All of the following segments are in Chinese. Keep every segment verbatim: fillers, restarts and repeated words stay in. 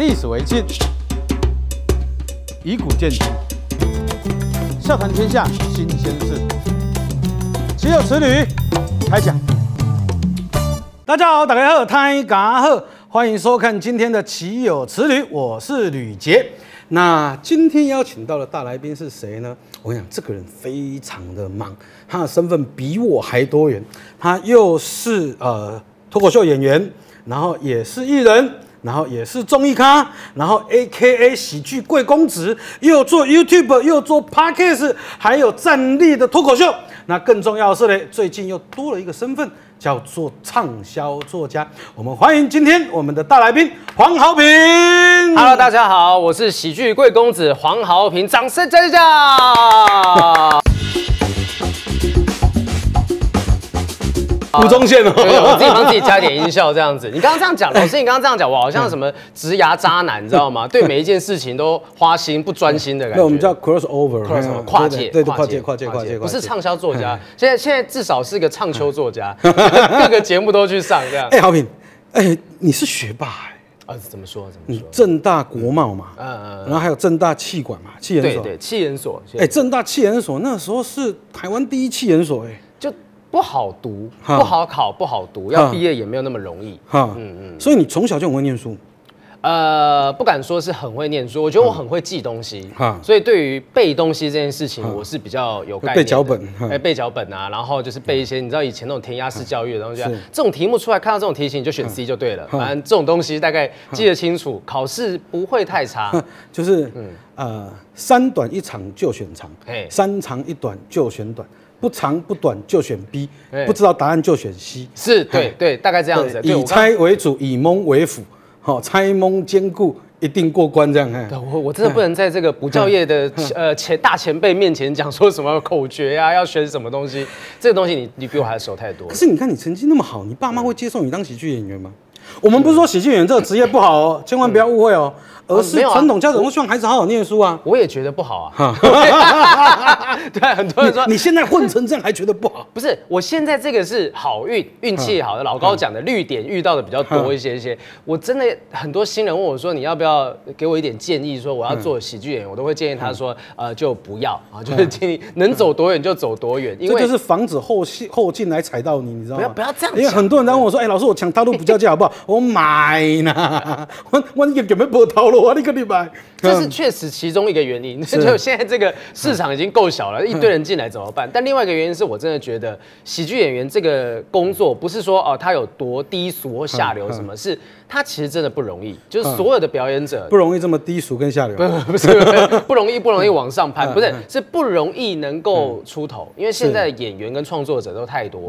历史为鉴，以古鉴今，笑谈天下新鲜事。岂有此理！开讲。大家好，大家好，大家好，欢迎收看今天的《岂有此理》，我是吕杰。那今天邀请到的大来宾是谁呢？我想这个人非常的忙，他的身份比我还多元。他又是呃脱口秀演员，然后也是艺人。 然后也是综艺咖，然后 A K A 喜剧贵公子，又做 YouTube， 又做 Podcast， 还有站立的脱口秀。那更重要的是呢，最近又多了一个身份，叫做畅销作家。我们欢迎今天我们的大来宾黄豪平。Hello， 大家好，我是喜剧贵公子黄豪平，掌声加油！吴宗宪哦，我自己帮自己加点音效这样子。你刚刚这样讲，老师，你刚刚这样讲，我好像什么职涯渣男，你知道吗？对每一件事情都花心不专心的感觉。那我们叫 cross over， 跨界，对，跨界，跨界，跨界，不是畅销作家，现在现在至少是个畅秋作家，各个节目都去上这样。哎，豪平，哎，你是学霸哎？啊，怎么说？怎么说？政大国贸嘛，嗯嗯，然后还有政大企管嘛，企研所，对对，企研所。哎，政大企研所那时候是台湾第一企研所哎。 不好读，不好考，不好读，要毕业也没有那么容易。嗯嗯，所以你从小就很会念书。呃，不敢说是很会念书，我觉得我很会记东西。所以对于背东西这件事情，我是比较有概念。背脚本，哎，背脚本啊，然后就是背一些你知道以前那种填鸭式教育的东西，这种题目出来，看到这种题型你就选 C 就对了。反正这种东西大概记得清楚，考试不会太差。就是呃，三短一长就选长，三长一短就选短。 不长不短就选 B， 不知道答案就选 C， 是对对，大概这样子。以猜为主，以蒙为辅，好，猜蒙兼顾，一定过关这样。我我真的不能在这个补教业的呃前大前辈面前讲说什么口诀啊，要选什么东西，这个东西你你比我还熟太多。可是你看你成绩那么好，你爸妈会接受你当喜剧演员吗？我们不是说喜剧演员这个职业不好哦，千万不要误会哦。 而是传统家长都希望孩子好好念书啊，我也觉得不好啊。对，很多人说 你, 你现在混成这样还觉得不好，不是？我现在这个是好运，运气好的。老高讲的绿点遇到的比较多一些一些。我真的很多新人问我说，你要不要给我一点建议？说我要做喜剧演员，我都会建议他说，呃，就不要啊，就是建议能走多远就走多远，因为就是防止后后进来踩到你，你知道吗？不要不要这样，因为很多人在问我说，哎，老师，我抢大陆补教界好不好？我买呢，我我也根本不套路。 我你跟你买，这是确实其中一个原因。就现在这个市场已经够小了，一堆人进来怎么办？但另外一个原因是我真的觉得喜剧演员这个工作不是说哦他有多低俗或下流什么，是他其实真的不容易。就是所有的表演者不容易这么低俗跟下流，不是不容易不容易往上攀，不是是不容易能够出头，因为现在演员跟创作者都太多，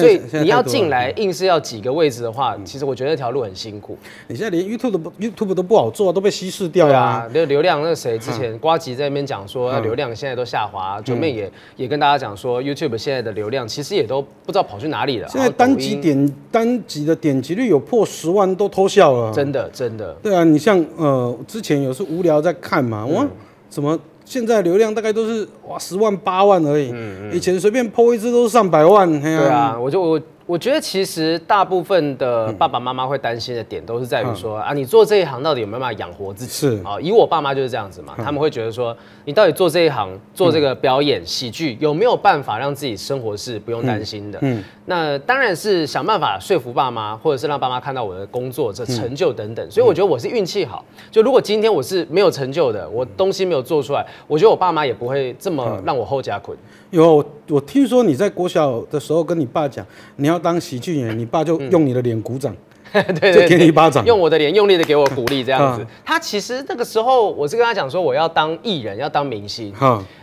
所以你要进来硬是要几个位置的话，其实我觉得这条路很辛苦。你现在连 YouTube 都 YouTube 都不好做，都被 稀释掉呀，流流量那谁之前呱吉在那边讲说流量现在都下滑，九妹也也跟大家讲说 YouTube 现在的流量其实也都不知道跑去哪里了。现在单集点单集的点击率有破十万都偷笑了，真的真的。对啊，你像呃之前有时无聊在看嘛，哇，怎么现在流量大概都是哇十万八万而已，以前随便 po 一支都是上百万。对啊，我就我。 我觉得其实大部分的爸爸妈妈会担心的点，都是在于说、嗯、啊，你做这一行到底有没有办法养活自己？是啊、哦，以我爸妈就是这样子嘛，嗯、他们会觉得说，你到底做这一行，做这个表演、嗯、喜剧，有没有办法让自己生活是不用担心的？嗯，嗯那当然是想办法说服爸妈，或者是让爸妈看到我的工作这成就等等。嗯、所以我觉得我是运气好，就如果今天我是没有成就的，我东西没有做出来，我觉得我爸妈也不会这么让我后加困。有，我听说你在国小的时候跟你爸讲，你要。 要当喜剧演员，你爸就用你的脸鼓掌，嗯、对, 对, 对，就给你一巴掌，用我的脸用力的给我鼓励，这样子。他其实那个时候，我是跟他讲说，我要当艺人，要当明星，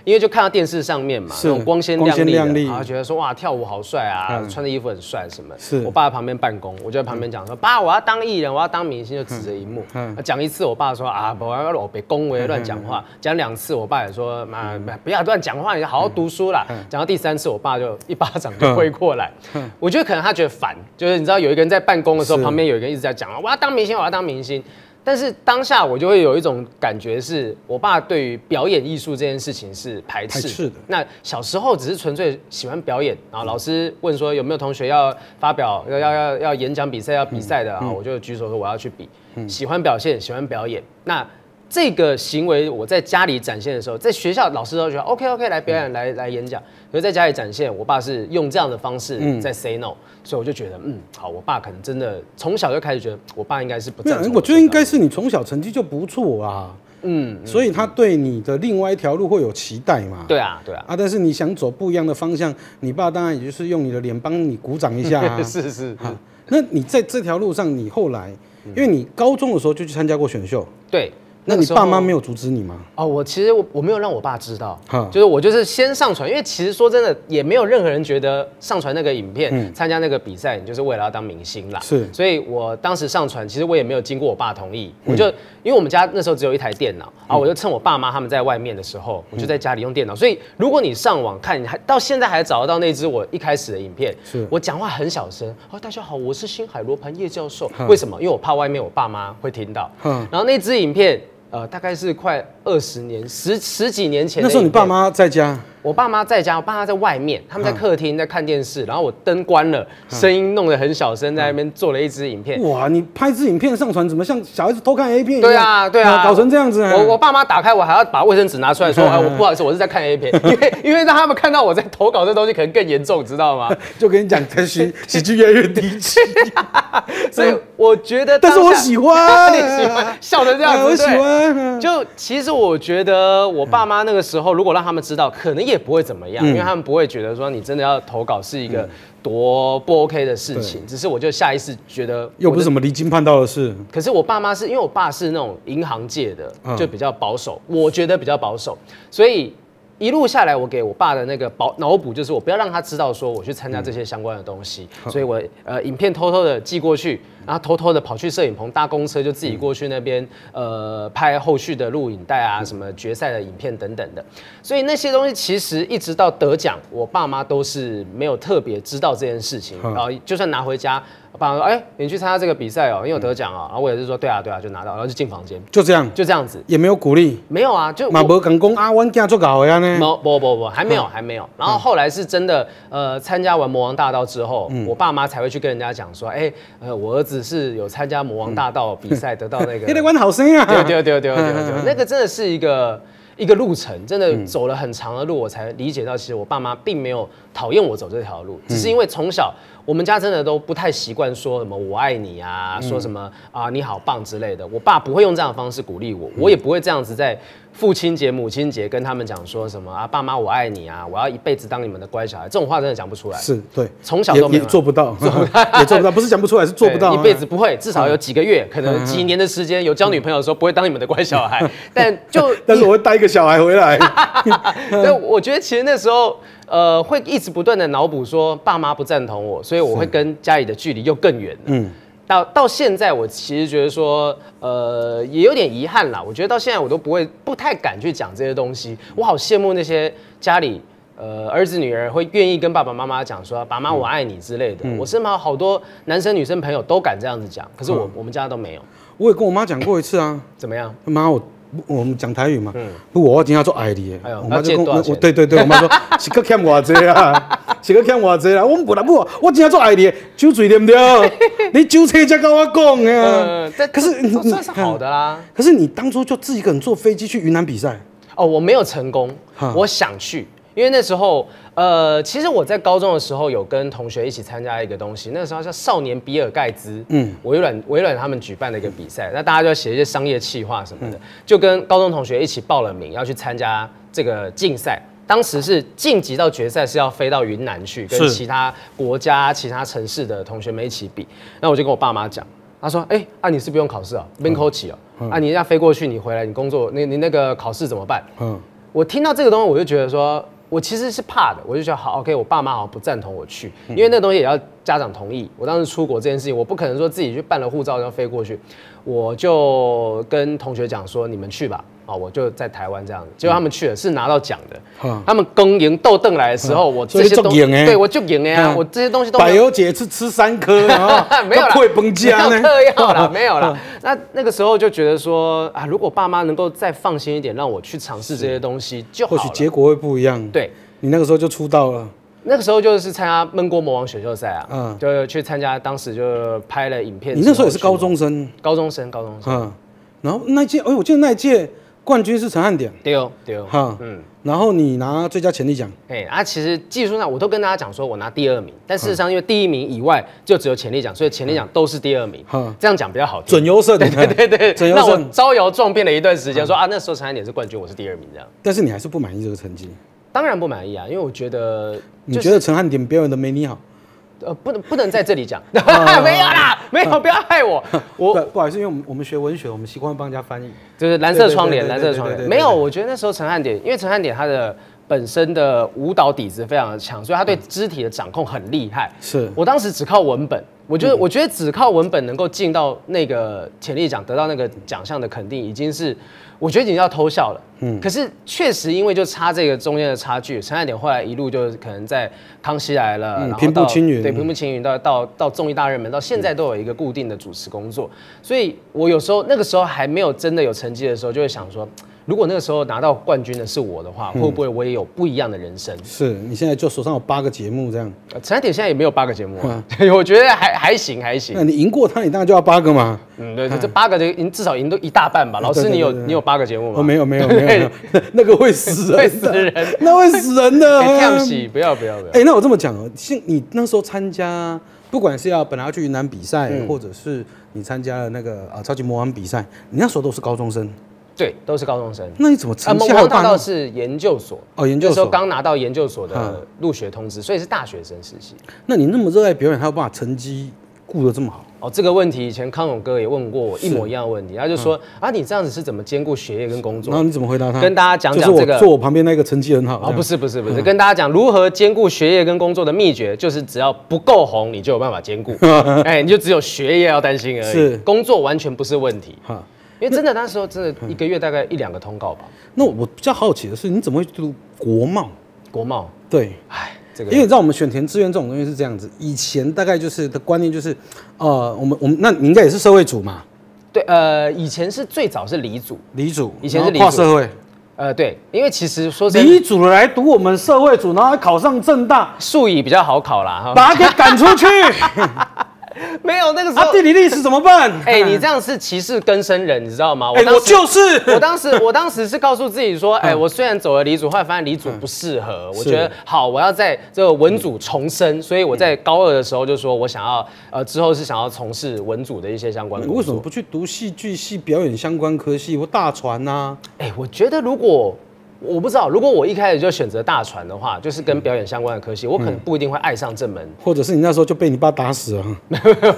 因为就看到电视上面嘛，那种光鲜亮丽，然后觉得说哇，跳舞好帅啊，嗯、穿的衣服很帅什么。我爸在旁边办公，我就在旁边讲说，爸，我要当艺人，我要当明星，就指着荧幕。讲、嗯嗯、一次，我爸说啊，不要老别恭维乱讲话。讲两、嗯嗯、次，我爸也说妈，不要乱讲话，你好好读书啦。讲、嗯嗯、到第三次，我爸就一巴掌就挥过来。嗯嗯、我觉得可能他觉得烦，就是你知道有一个人在办公的时候，旁边有一个人一直在讲啊，我要当明星，我要当明星。但是当下我就会有一种感觉是，我爸对于表演艺术这件事情是排斥。排斥的。那小时候只是纯粹喜欢表演，然后老师问说有没有同学要发表、要要要要演讲比赛、要比赛的，然后我就举手说我要去比。喜欢表现，喜欢表演。那这个行为我在家里展现的时候，在学校老师都觉得 OK OK 来表演、嗯、来来演讲，可是在家里展现，我爸是用这样的方式在 say no，、嗯、所以我就觉得嗯好，我爸可能真的从小就开始觉得我爸应该是不赞成。我觉得应该是你从小成绩就不错啊，嗯，所以他对你的另外一条路会有期待嘛。对啊对啊啊！但是你想走不一样的方向，你爸当然也就是用你的脸帮你鼓掌一下、啊。是是是、啊。那你在这条路上，你后来、嗯、因为你高中的时候就去参加过选秀，对。那你爸妈没有阻止你吗？哦，我其实我我没有让我爸知道，就是我就是先上传，因为其实说真的，也没有任何人觉得上传那个影片、嗯、参加那个比赛，你就是为了要当明星啦。是，所以我当时上传，其实我也没有经过我爸同意，嗯、我就因为我们家那时候只有一台电脑啊，嗯、我就趁我爸妈他们在外面的时候，我就在家里用电脑。所以如果你上网看，你还到现在还找得到那支我一开始的影片，我讲话很小声，哦，大家好，我是星海罗盘叶教授，为什么？因为我怕外面我爸妈会听到。然后那支影片。呃，大概是快二十年、十十几年前的。那时候你爸妈在家？我爸妈在家，我爸妈在外面，他们在客厅在看电视，然后我灯关了，声音弄得很小声，在那边做了一支影片。哇，你拍支影片上传，怎么像小孩子偷看 A 片一样？对啊，对啊，搞成这样子。我我爸妈打开，我还要把卫生纸拿出来说，哎，我不好意思，我是在看 A 片，因为因为让他们看到我在投稿这东西，可能更严重，知道吗？就跟你讲，喜喜剧越来越低级。所以我觉得，但是我喜欢，你喜欢笑成这样子，我喜欢。就其实我觉得，我爸妈那个时候，如果让他们知道，可能也不会怎么样，因为他们不会觉得说你真的要投稿是一个多不 OK 的事情。只是我就下意识觉得，又不是什么离经叛道的事。可是我爸妈是因为我爸是那种银行界的，就比较保守，我觉得比较保守，所以。一路下来，我给我爸的那个保脑补就是我不要让他知道说我去参加这些相关的东西，嗯、所以我呃影片偷偷的寄过去，然后偷偷的跑去摄影棚搭公车就自己过去那边、嗯、呃拍后续的录影带啊，嗯、什么决赛的影片等等的，所以那些东西其实一直到得奖，我爸妈都是没有特别知道这件事情，嗯、然后就算拿回家。我爸说：“哎、欸，你去参加这个比赛哦、喔，因为我得奖啊、喔。”然后我也是说：“对啊，对啊，就拿到，然后就进房间，就这样，就这样子，也没有鼓励，没有啊，就马伯敢公阿弯家做搞呀呢，不不不不，还没有，还没有。然后后来是真的，呃，参加完魔王大道之后，嗯、我爸妈才会去跟人家讲说：，哎、欸，呃，我儿子是有参加魔王大道比赛得到那个，那得玩好声啊，对对对对对对，那个真的是一个。”一个路程真的走了很长的路，我才理解到，其实我爸妈并没有讨厌我走这条路，只是因为从小我们家真的都不太习惯说什么“我爱你”啊，说什么啊“你好棒”之类的。我爸不会用这样的方式鼓励我，我也不会这样子在父亲节、母亲节跟他们讲说什么啊“爸妈我爱你”啊，我要一辈子当你们的乖小孩。这种话真的讲不出来，是对，从小都也做不到，也做不到，不是讲不出来，是做不到，一辈子不会，至少有几个月，可能几年的时间，有交女朋友的时候不会当你们的乖小孩，但就但是我会带一个。小孩回来，对，我觉得其实那时候，呃，会一直不断的脑补说爸妈不赞同我，所以我会跟家里的距离又更远了。嗯，到到现在，我其实觉得说，呃，也有点遗憾啦。我觉得到现在我都不会，不太敢去讲这些东西。我好羡慕那些家里。呃，儿子女儿会愿意跟爸爸妈妈讲说“爸妈我爱你”之类的。嗯、我身旁好多男生女生朋友都敢这样子讲，可是我、嗯、我们家都没有。我也跟我妈讲过一次啊，怎么样？妈，我我们讲台语嘛，嗯、不，我今天做爱你。哎呦，我妈就跟我我对对对，我妈说是个欠我这啊，是个欠我这啦。我不啦不，我今天做爱你，酒醉对不对？你酒醉才跟我讲啊。呃、可是你算是好的啦。可是你当初就自己一个人坐飞机去云南比赛？哦，我没有成功，我想去。因为那时候，呃，其实我在高中的时候有跟同学一起参加一个东西，那时候叫少年比尔盖茨，嗯，微软微软他们举办的一个比赛，那大家就要写一些商业企划什么的，嗯、就跟高中同学一起报了名要去参加这个竞赛。当时是晋级到决赛是要飞到云南去，跟其他国家、其他城市的同学们一起比。那我就跟我爸妈讲，他说：“哎、欸，啊你是不用考试啊，免考试啊，嗯、啊你要飞过去，你回来你工作，你你那个考试怎么办？”嗯，我听到这个东西，我就觉得说。我其实是怕的，我就觉得好 ，OK， 我爸妈好像不赞同我去，因为那东西也要家长同意。我当时出国这件事情，我不可能说自己去办了护照然后飞过去，我就跟同学讲说你们去吧，哦，我就在台湾这样子。结果他们去了是拿到奖的，嗯、他们公营斗邓来的时候，嗯、我这些东西，对我就赢哎，我这些东西都。柏油姐是吃三颗，没有啦，会崩家呢，嗑药啦，没有啦。那那个时候就觉得说啊，如果爸妈能够再放心一点，让我去尝试这些东西就好了，或许结果会不一样。对，你那个时候就出道了。 那个时候就是参加焖锅魔王选秀赛啊，嗯、就去参加，当时就拍了影片。你那时候也是高中生，高中生，高中生。嗯，然后那一届，哎、欸，我记得那一届冠军是陈汉典。对哦，对哦。哈，嗯。然后你拿最佳潜力奖。哎、欸，啊，其实技术上我都跟大家讲说，我拿第二名，但事实上因为第一名以外就只有潜力奖，所以潜力奖都是第二名。嗯、这样讲比较好听。准优胜。对对对对。那我招摇撞骗了一段时间，嗯、说啊，那时候陈汉典是冠军，我是第二名这样。但是你还是不满意这个成绩。 当然不满意啊，因为我觉得、就是、你觉得陈汉典表演的没你好，呃，不能不能在这里讲，没有啦，没有，不要害我，我不好意思，因为我们我们学文学，我们习惯帮人家翻译，就是蓝色窗帘，蓝色窗帘，没有，我觉得那时候陈汉典，因为陈汉典他的本身的舞蹈底子非常的强，所以他对肢体的掌控很厉害。是我当时只靠文本，我觉得、嗯、我觉得只靠文本能够进到那个潜力奖，得到那个奖项的肯定，已经是。 我觉得已经要偷笑了，嗯，可是确实因为就差这个中间的差距，陈汉典后来一路就可能在康熙来了，嗯、然后平步青云，对，平步青云到到到综艺大热门，到现在都有一个固定的主持工作，所以我有时候那个时候还没有真的有成绩的时候，就会想说，如果那个时候拿到冠军的是我的话，嗯、会不会我也有不一样的人生？是你现在就手上有八个节目这样，陈汉典现在也没有八个节目、啊，嗯、我觉得还还行还行。那你赢过他，你当然就要八个嘛。嗯，对，这八个就赢至少赢都一大半吧。老师，你有你有。 八个节目吗？哦，没有没有没有，那个会死人，会死人，那会死人的。跳戏不要不要不要。哎，那我这么讲哦，像你那时候参加，不管是要本来要去云南比赛，或者是你参加了那个啊超级魔王比赛，你那时候都是高中生。对，都是高中生。那你怎么成绩还有办法？是研究所哦，研究所那时候刚拿到研究所的入学通知，所以是大学生实习。那你那么热爱表演，还有办法成绩顾得这么好？ 哦，这个问题以前康永哥也问过我一模一样的问题，他就说、嗯、啊，你这样子是怎么兼顾学业跟工作？然后你怎么回答他？跟大家讲讲这个。坐我旁边那个成绩很好。哦，不是不是不是，嗯、跟大家讲如何兼顾学业跟工作的秘诀，就是只要不够红，你就有办法兼顾。哎欸，你就只有学业要担心而已，工作完全不是问题。哈，因为真的那时候真的一个月大概一两个通告吧。那我比较好奇的是，你怎么会读国贸？国贸对，哎。 因为你知道我们选填志愿这种东西是这样子，以前大概就是的观念就是，呃，我们我们那你应该也是社会组嘛？对，呃，以前是最早是理组，理组，以前是理组跨社会，呃，对，因为其实说真的理组来读我们社会组，然后还考上政大，数乙比较好考啦，把他给赶出去。没有那个时候，啊、地理历史怎么办？哎、欸，你这样是歧视更生人，你知道吗？我、欸、我就是，我当时我当时是告诉自己说，哎、欸，我虽然走了理组，后来发现理组不适合，嗯、我觉得好，我要在这个文组重生，所以我在高二的时候就说我想要，呃，之后是想要从事文组的一些相关工作。你为什么不去读戏剧系、表演相关科系或大传啊？哎、欸，我觉得如果。 我不知道，如果我一开始就选择大传的话，就是跟表演相关的科系，我可能不一定会爱上正门，或者是你那时候就被你爸打死了。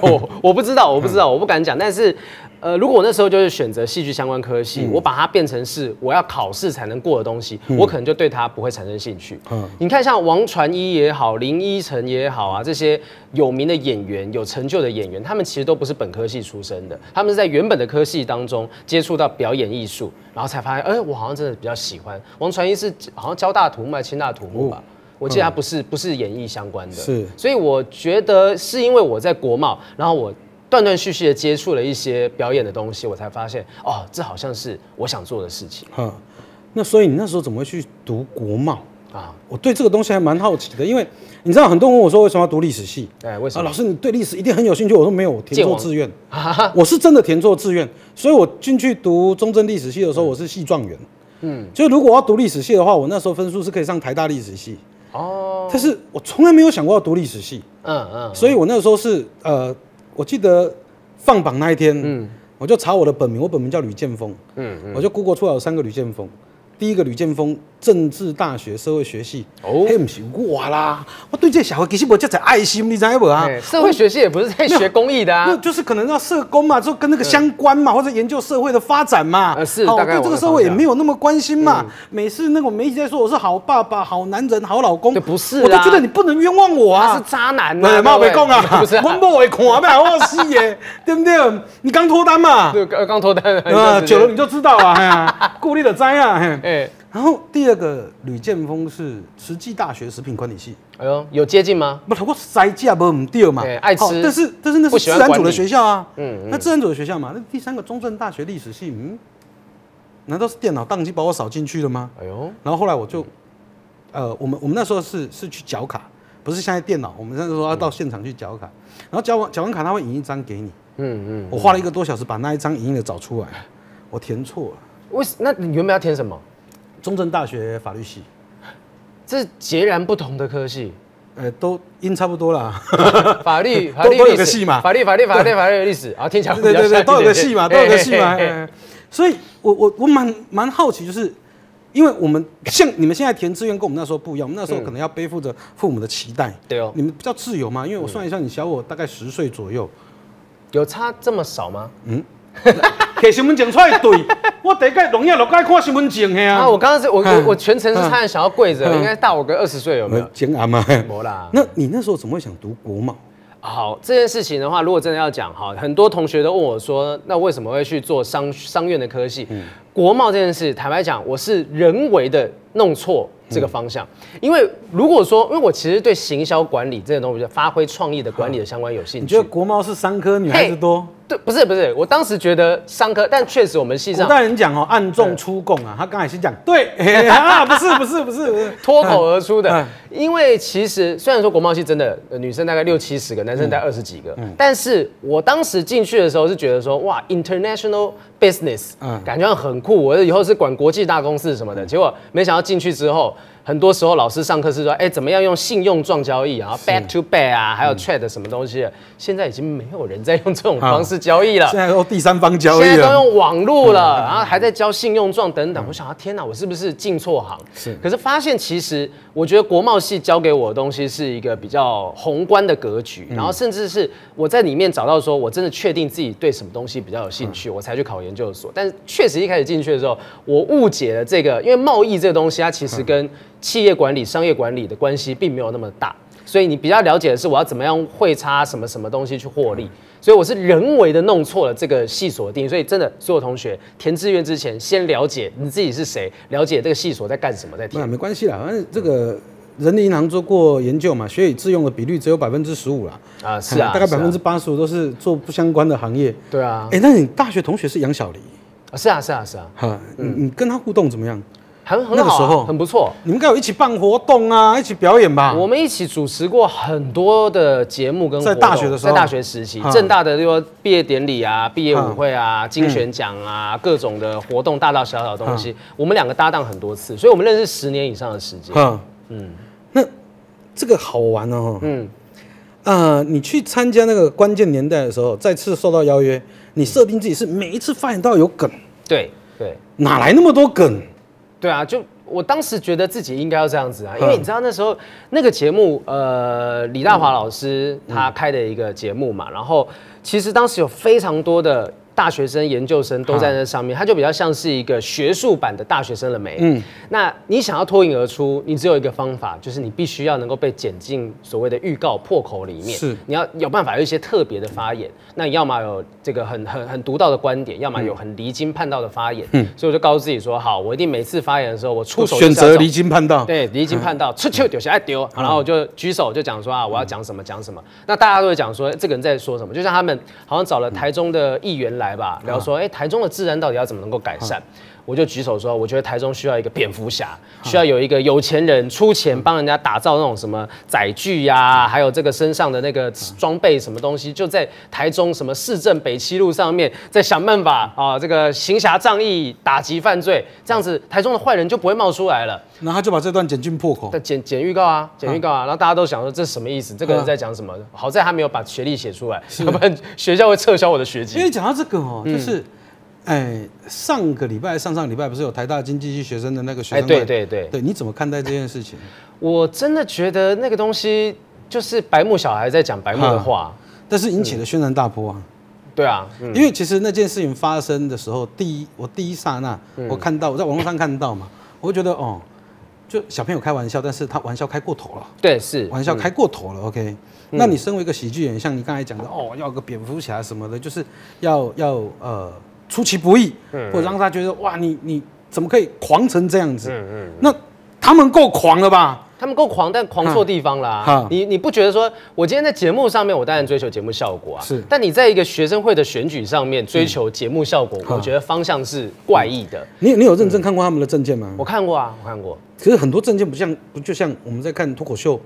我我不知道，我不知道，我不敢讲。但是，呃，如果我那时候就是选择戏剧相关科系，嗯、我把它变成是我要考试才能过的东西，嗯、我可能就对它不会产生兴趣。嗯、你看，像王传一也好，林依晨也好啊，这些有名的演员、有成就的演员，他们其实都不是本科系出身的，他们是在原本的科系当中接触到表演艺术，然后才发现，哎、欸，我好像真的比较喜欢。 王传一是好像交大土木、清大土木吧，我记得他不是不是演艺相关的，是，所以我觉得是因为我在国贸，然后我断断续续的接触了一些表演的东西，我才发现哦，这好像是我想做的事情。嗯，那所以你那时候怎么会去读国贸啊？我对这个东西还蛮好奇的，因为你知道很多人问我说为什么要读历史系？哎，为什么？啊，老师你对历史一定很有兴趣。我说没有，我填错志愿，我是真的填错志愿，所以我进去读中正历史系的时候，我是系状元。 嗯，就如果我要读历史系的话，我那时候分数是可以上台大历史系哦，但是我从来没有想过要读历史系，嗯嗯，所以我那时候是呃，我记得放榜那一天，嗯，我就查我的本名，我本名叫吕建峰，嗯，我就 Google 出来有三个吕建峰，第一个吕建峰政治大学社会学系，哦，那不是我啦，我对这社会其实没这么爱心，你知道吗？社会学系也不是在学公益的啊，就是可能要社工嘛，就跟那个相关嘛，或者研究社会的发展嘛，呃、是，大概对这个社会也没有那么关心嘛。嗯、每次那个媒体在说我是好爸爸、好男人、好老公，就不是啦，我就觉得你不能冤枉我啊，他是渣男呐、啊，有没有被供啊？不是、啊，我不会看，不然我死耶，对不对？你刚脱单嘛，对，刚脱单，啊、呃，久了你就知道啊，哎呀，顾虑的灾啊，哎。然后第二个吕建峰是慈济大学食品管理系，哎呦，有接近吗？不，我塞架不唔掉嘛，爱吃，但是但是那是自然组的学校啊，嗯，嗯那自然组的学校嘛，那第三个中正大学历史系，嗯，难道是电脑宕机把我扫进去了吗？哎呦，然后后来我就，嗯、呃，我们我们那时候是是去缴卡，不是现在电脑，我们那时候要到现场去缴卡，嗯、然后缴完缴完卡他会影一张给你，嗯嗯，嗯我花了一个多小时把那一张影印的找出来，我填错了，为什？那你原本要填什么？中正大学法律系，这截然不同的科系，呃，都音差不多啦。法律、法律都有个系嘛，法律、法律、法律、法律历史啊，听起来对对对，都有个系嘛，都有个系嘛。所以，我我我蛮蛮好奇，就是因为我们像你们现在填志愿跟我们那时候不一样，我们那时候可能要背负着父母的期待。对哦，你们比较自由嘛？因为我算一下，你小我大概十岁左右，有差这么少吗？嗯。给身份证出来对，我第一届农业落街看身份证的啊！我刚刚是我我全程是差点想要跪着，应该大我个二十岁有没有？简阿嘛，没啦。那你那时候怎么会想读国贸？好，这件事情的话，如果真的要讲哈，很多同学都问我说，那为什么会去做商商院的科系？国贸这件事，坦白讲，我是人为的弄错这个方向，因为如果说，因为我其实对行销管理这些东西，发挥创意的管理的相关有兴趣。你觉得国贸是商科女孩子多？不是不是，我当时觉得商科，但确实我们系上古代人讲哦，暗中出供啊，他刚才先讲对啊，不是不是不是脱口而出的，因为其实虽然说国贸系真的女生大概六七十个，男生大概二十几个，但是我当时进去的时候是觉得说哇 ，international business， 感觉很酷，我以后是管国际大公司什么的，结果没想到进去之后。很多时候老师上课是说，哎、欸，怎么样用信用撞交易啊 ，back to back 啊，还有 trade 什么东西的，嗯、现在已经没有人在用这种方式交易了，现在都第三方交易了，现在都用网路了，嗯、然后还在教信用撞等等。嗯、我想啊，天哪，我是不是进错行？是。可是发现其实，我觉得国贸系教给我的东西是一个比较宏观的格局，嗯、然后甚至是我在里面找到说，我真的确定自己对什么东西比较有兴趣，嗯、我才去考研究所。但是确实一开始进去的时候，我误解了这个，因为贸易这个东西，它其实跟、嗯企业管理、商业管理的关系并没有那么大，所以你比较了解的是我要怎么样汇差什么什么东西去获利，所以我是人为的弄错了这个系所的定义，所以真的所有同学填志愿之前，先了解你自己是谁，了解这个系所在干什么，在填。那没关系啦，反正这个人力银行做过研究嘛，学以致用的比率只有百分之十五啦。啊，是啊，大概百分之八十五都是做不相关的行业。对啊。哎、欸，那你大学同学是杨小黎？啊，是啊，是啊，是啊。哈，你跟他互动怎么样？很很好，很不错。你们该有一起办活动啊，一起表演吧。我们一起主持过很多的节目跟活动。在大学的时候，在大学时期，政大的说毕业典礼啊、毕业舞会啊、金选奖啊，各种的活动，大大小小的东西，我们两个搭档很多次，所以我们认识十年以上的时间。嗯嗯，那这个好玩哦。嗯，呃，你去参加那个关键年代的时候，再次受到邀约，你设定自己是每一次发言都要有梗。对对，哪来那么多梗？对啊，就我当时觉得自己应该要这样子啊，因为你知道那时候那个节目，呃，李大华老师他开的一个节目嘛，然后其实当时有非常多的大学生、研究生都在那上面，他就比较像是一个学术版的大学生了没？嗯，那你想要脱颖而出，你只有一个方法，就是你必须要能够被剪进所谓的预告破口里面，是你要有办法有一些特别的发言，那你要么有这个很很很独到的观点，要么有很离经叛道的发言，嗯，所以我就告诉自己说，好，我一定每次发言的时候，我出手选择离经叛道，对，离经叛道，出去丢下来丢，然后我就举手就讲说啊，我要讲什么讲什么，那大家都会讲说这个人在说什么，就像他们好像找了台中的议员来吧，聊说，哎、欸，台中的治安到底要怎么能够改善？啊、我就举手说，我觉得台中需要一个蝙蝠侠，需要有一个有钱人出钱帮人家打造那种什么载具呀、啊，还有这个身上的那个装备什么东西，就在台中什么市政北七路上面，在想办法啊，这个行侠仗义，打击犯罪，这样子台中的坏人就不会冒出来了。然后他就把这段剪进破口，剪剪预告啊，剪预告啊，然后大家都想说这是什么意思？这个人在讲什么？好在他没有把学历写出来，要不然学校会撤销我的学籍。因为讲到这个哦，就是哎，上个礼拜、上上礼拜不是有台大经济系学生的那个学生会？哎，对对对，对，你怎么看待这件事情？我真的觉得那个东西就是白目小孩在讲白目的话，嗯、但是引起了轩然大波啊。嗯、对啊，嗯、因为其实那件事情发生的时候，第一，我第一刹那、嗯、我看到我在网络上看到嘛，我觉得哦，就小朋友开玩笑，但是他玩笑开过头了。对，是玩笑开过头了。嗯、OK。那你身为一个喜剧演员，像你刚才讲的，哦，要个蝙蝠侠什么的，就是要要呃出其不意，嗯、或者让他觉得哇，你你怎么可以狂成这样子？嗯嗯、那他们够狂了吧？他们够狂，但狂错地方啦、啊。你你不觉得说，我今天在节目上面，我当然追求节目效果啊。是。但你在一个学生会的选举上面追求节目效果，嗯、我觉得方向是怪异的。嗯、你你有认真看过他们的政见吗？我看过啊，我看过。可是很多政见不像，不就像我们在看脱口秀。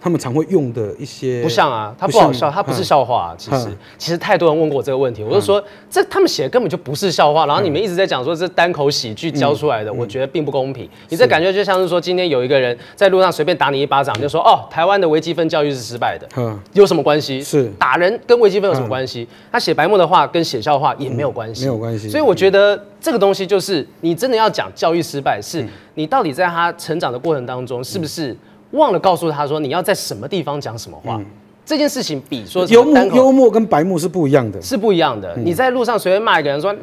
他们常会用的一些不像啊，它不好笑，它不是笑话、啊。其实，其实太多人问过这个问题，我就说这他们写的根本就不是笑话。然后你们一直在讲说这单口喜剧教出来的，我觉得并不公平。你这感觉就像是说，今天有一个人在路上随便打你一巴掌，就说哦，台湾的微积分教育是失败的，有什么关系？是打人跟微积分有什么关系？他写白目的话跟写笑话也没有关系，没有关系。所以我觉得这个东西就是你真的要讲教育失败，是你到底在他成长的过程当中是不是？忘了告诉他说，你要在什么地方讲什么话，嗯、这件事情比说幽默、幽默跟白目是不一样的，是不一样的。嗯、你在路上随便骂一个人说，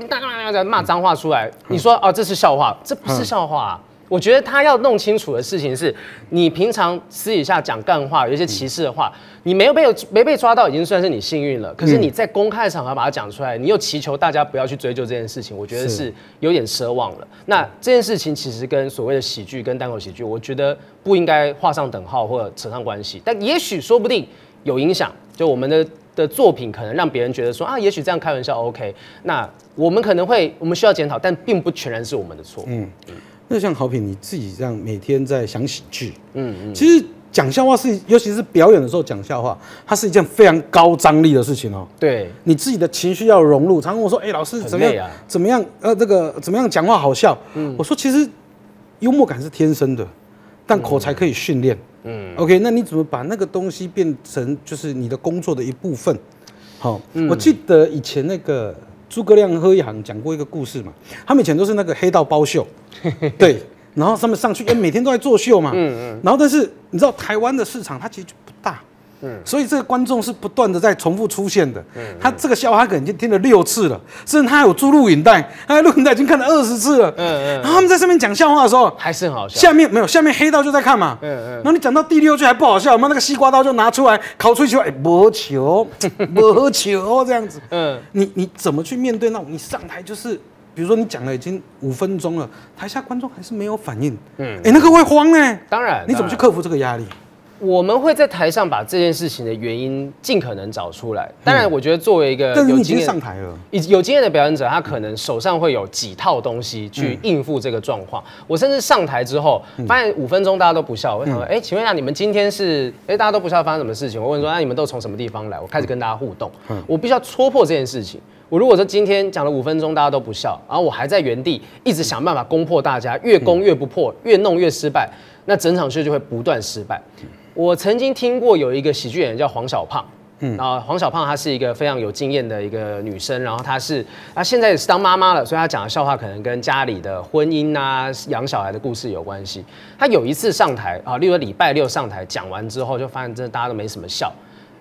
骂脏话出来，嗯、你说哦，这是笑话，这不是笑话、啊。嗯、我觉得他要弄清楚的事情是，你平常私底下讲干话，有一些歧视的话，嗯、你没有被没被抓到，已经算是你幸运了。可是你在公开场合把它讲出来，你又祈求大家不要去追究这件事情，我觉得是有点奢望了。那这件事情其实跟所谓的喜剧跟单口喜剧，我觉得。不应该画上等号或者扯上关系，但也许说不定有影响。就我们的的作品可能让别人觉得说啊，也许这样开玩笑 OK。那我们可能会我们需要检讨，但并不全然是我们的错。嗯，那像豪平你自己这样每天在想喜剧，嗯嗯，其实讲笑话是，尤其是表演的时候讲笑话，它是一件非常高张力的事情哦。对，你自己的情绪要融入。常常我说，哎、欸，老师怎么样、啊、怎么样呃，这个怎么样讲话好笑？嗯、我说其实幽默感是天生的。但口才可以训练，嗯 ，OK， 那你怎么把那个东西变成就是你的工作的一部分？好，嗯、我记得以前那个诸葛亮喝一行讲过一个故事嘛，他们以前都是那个黑道包秀，对，然后他们上去，哎，每天都在作秀嘛，嗯嗯，然后但是你知道台湾的市场它其实就不大，嗯，所以这个观众是不断的在重复出现的，嗯，他这个笑话他可能已经听了六次了，甚至他有租录影带，他录影带已经看了二十次了，嗯嗯，然后他们在上面讲笑话的时候还是很好笑，下面没有，下面黑道就在看嘛，嗯嗯，然后你讲到第六句还不好笑，我们那个西瓜刀就拿出来烤出去，哎，没球，没球这样子，嗯，你你怎么去面对那种你上台就是，比如说你讲了已经五分钟了，台下观众还是没有反应，嗯，哎，那个会慌呢，当然，你怎么去克服这个压力？我们会在台上把这件事情的原因尽可能找出来。当然，我觉得作为一个有经验上台了，有经验的表演者，他可能手上会有几套东西去应付这个状况。我甚至上台之后，发现五分钟大家都不笑，我想说，哎，请问一下，你们今天是哎大家都不笑，发生什么事情？我问说，那你们都从什么地方来？我开始跟大家互动，我必须要戳破这件事情。我如果说今天讲了五分钟，大家都不笑，然后我还在原地一直想办法攻破大家，越攻越不破，越弄越失败，那整场秀就会不断失败。我曾经听过有一个喜剧演员叫黄小胖，嗯，然后黄小胖她是一个非常有经验的一个女生，然后她是她现在也是当妈妈了，所以她讲的笑话可能跟家里的婚姻啊、养小孩的故事有关系。她有一次上台啊，例如礼拜六上台讲完之后，就发现真的大家都没什么笑，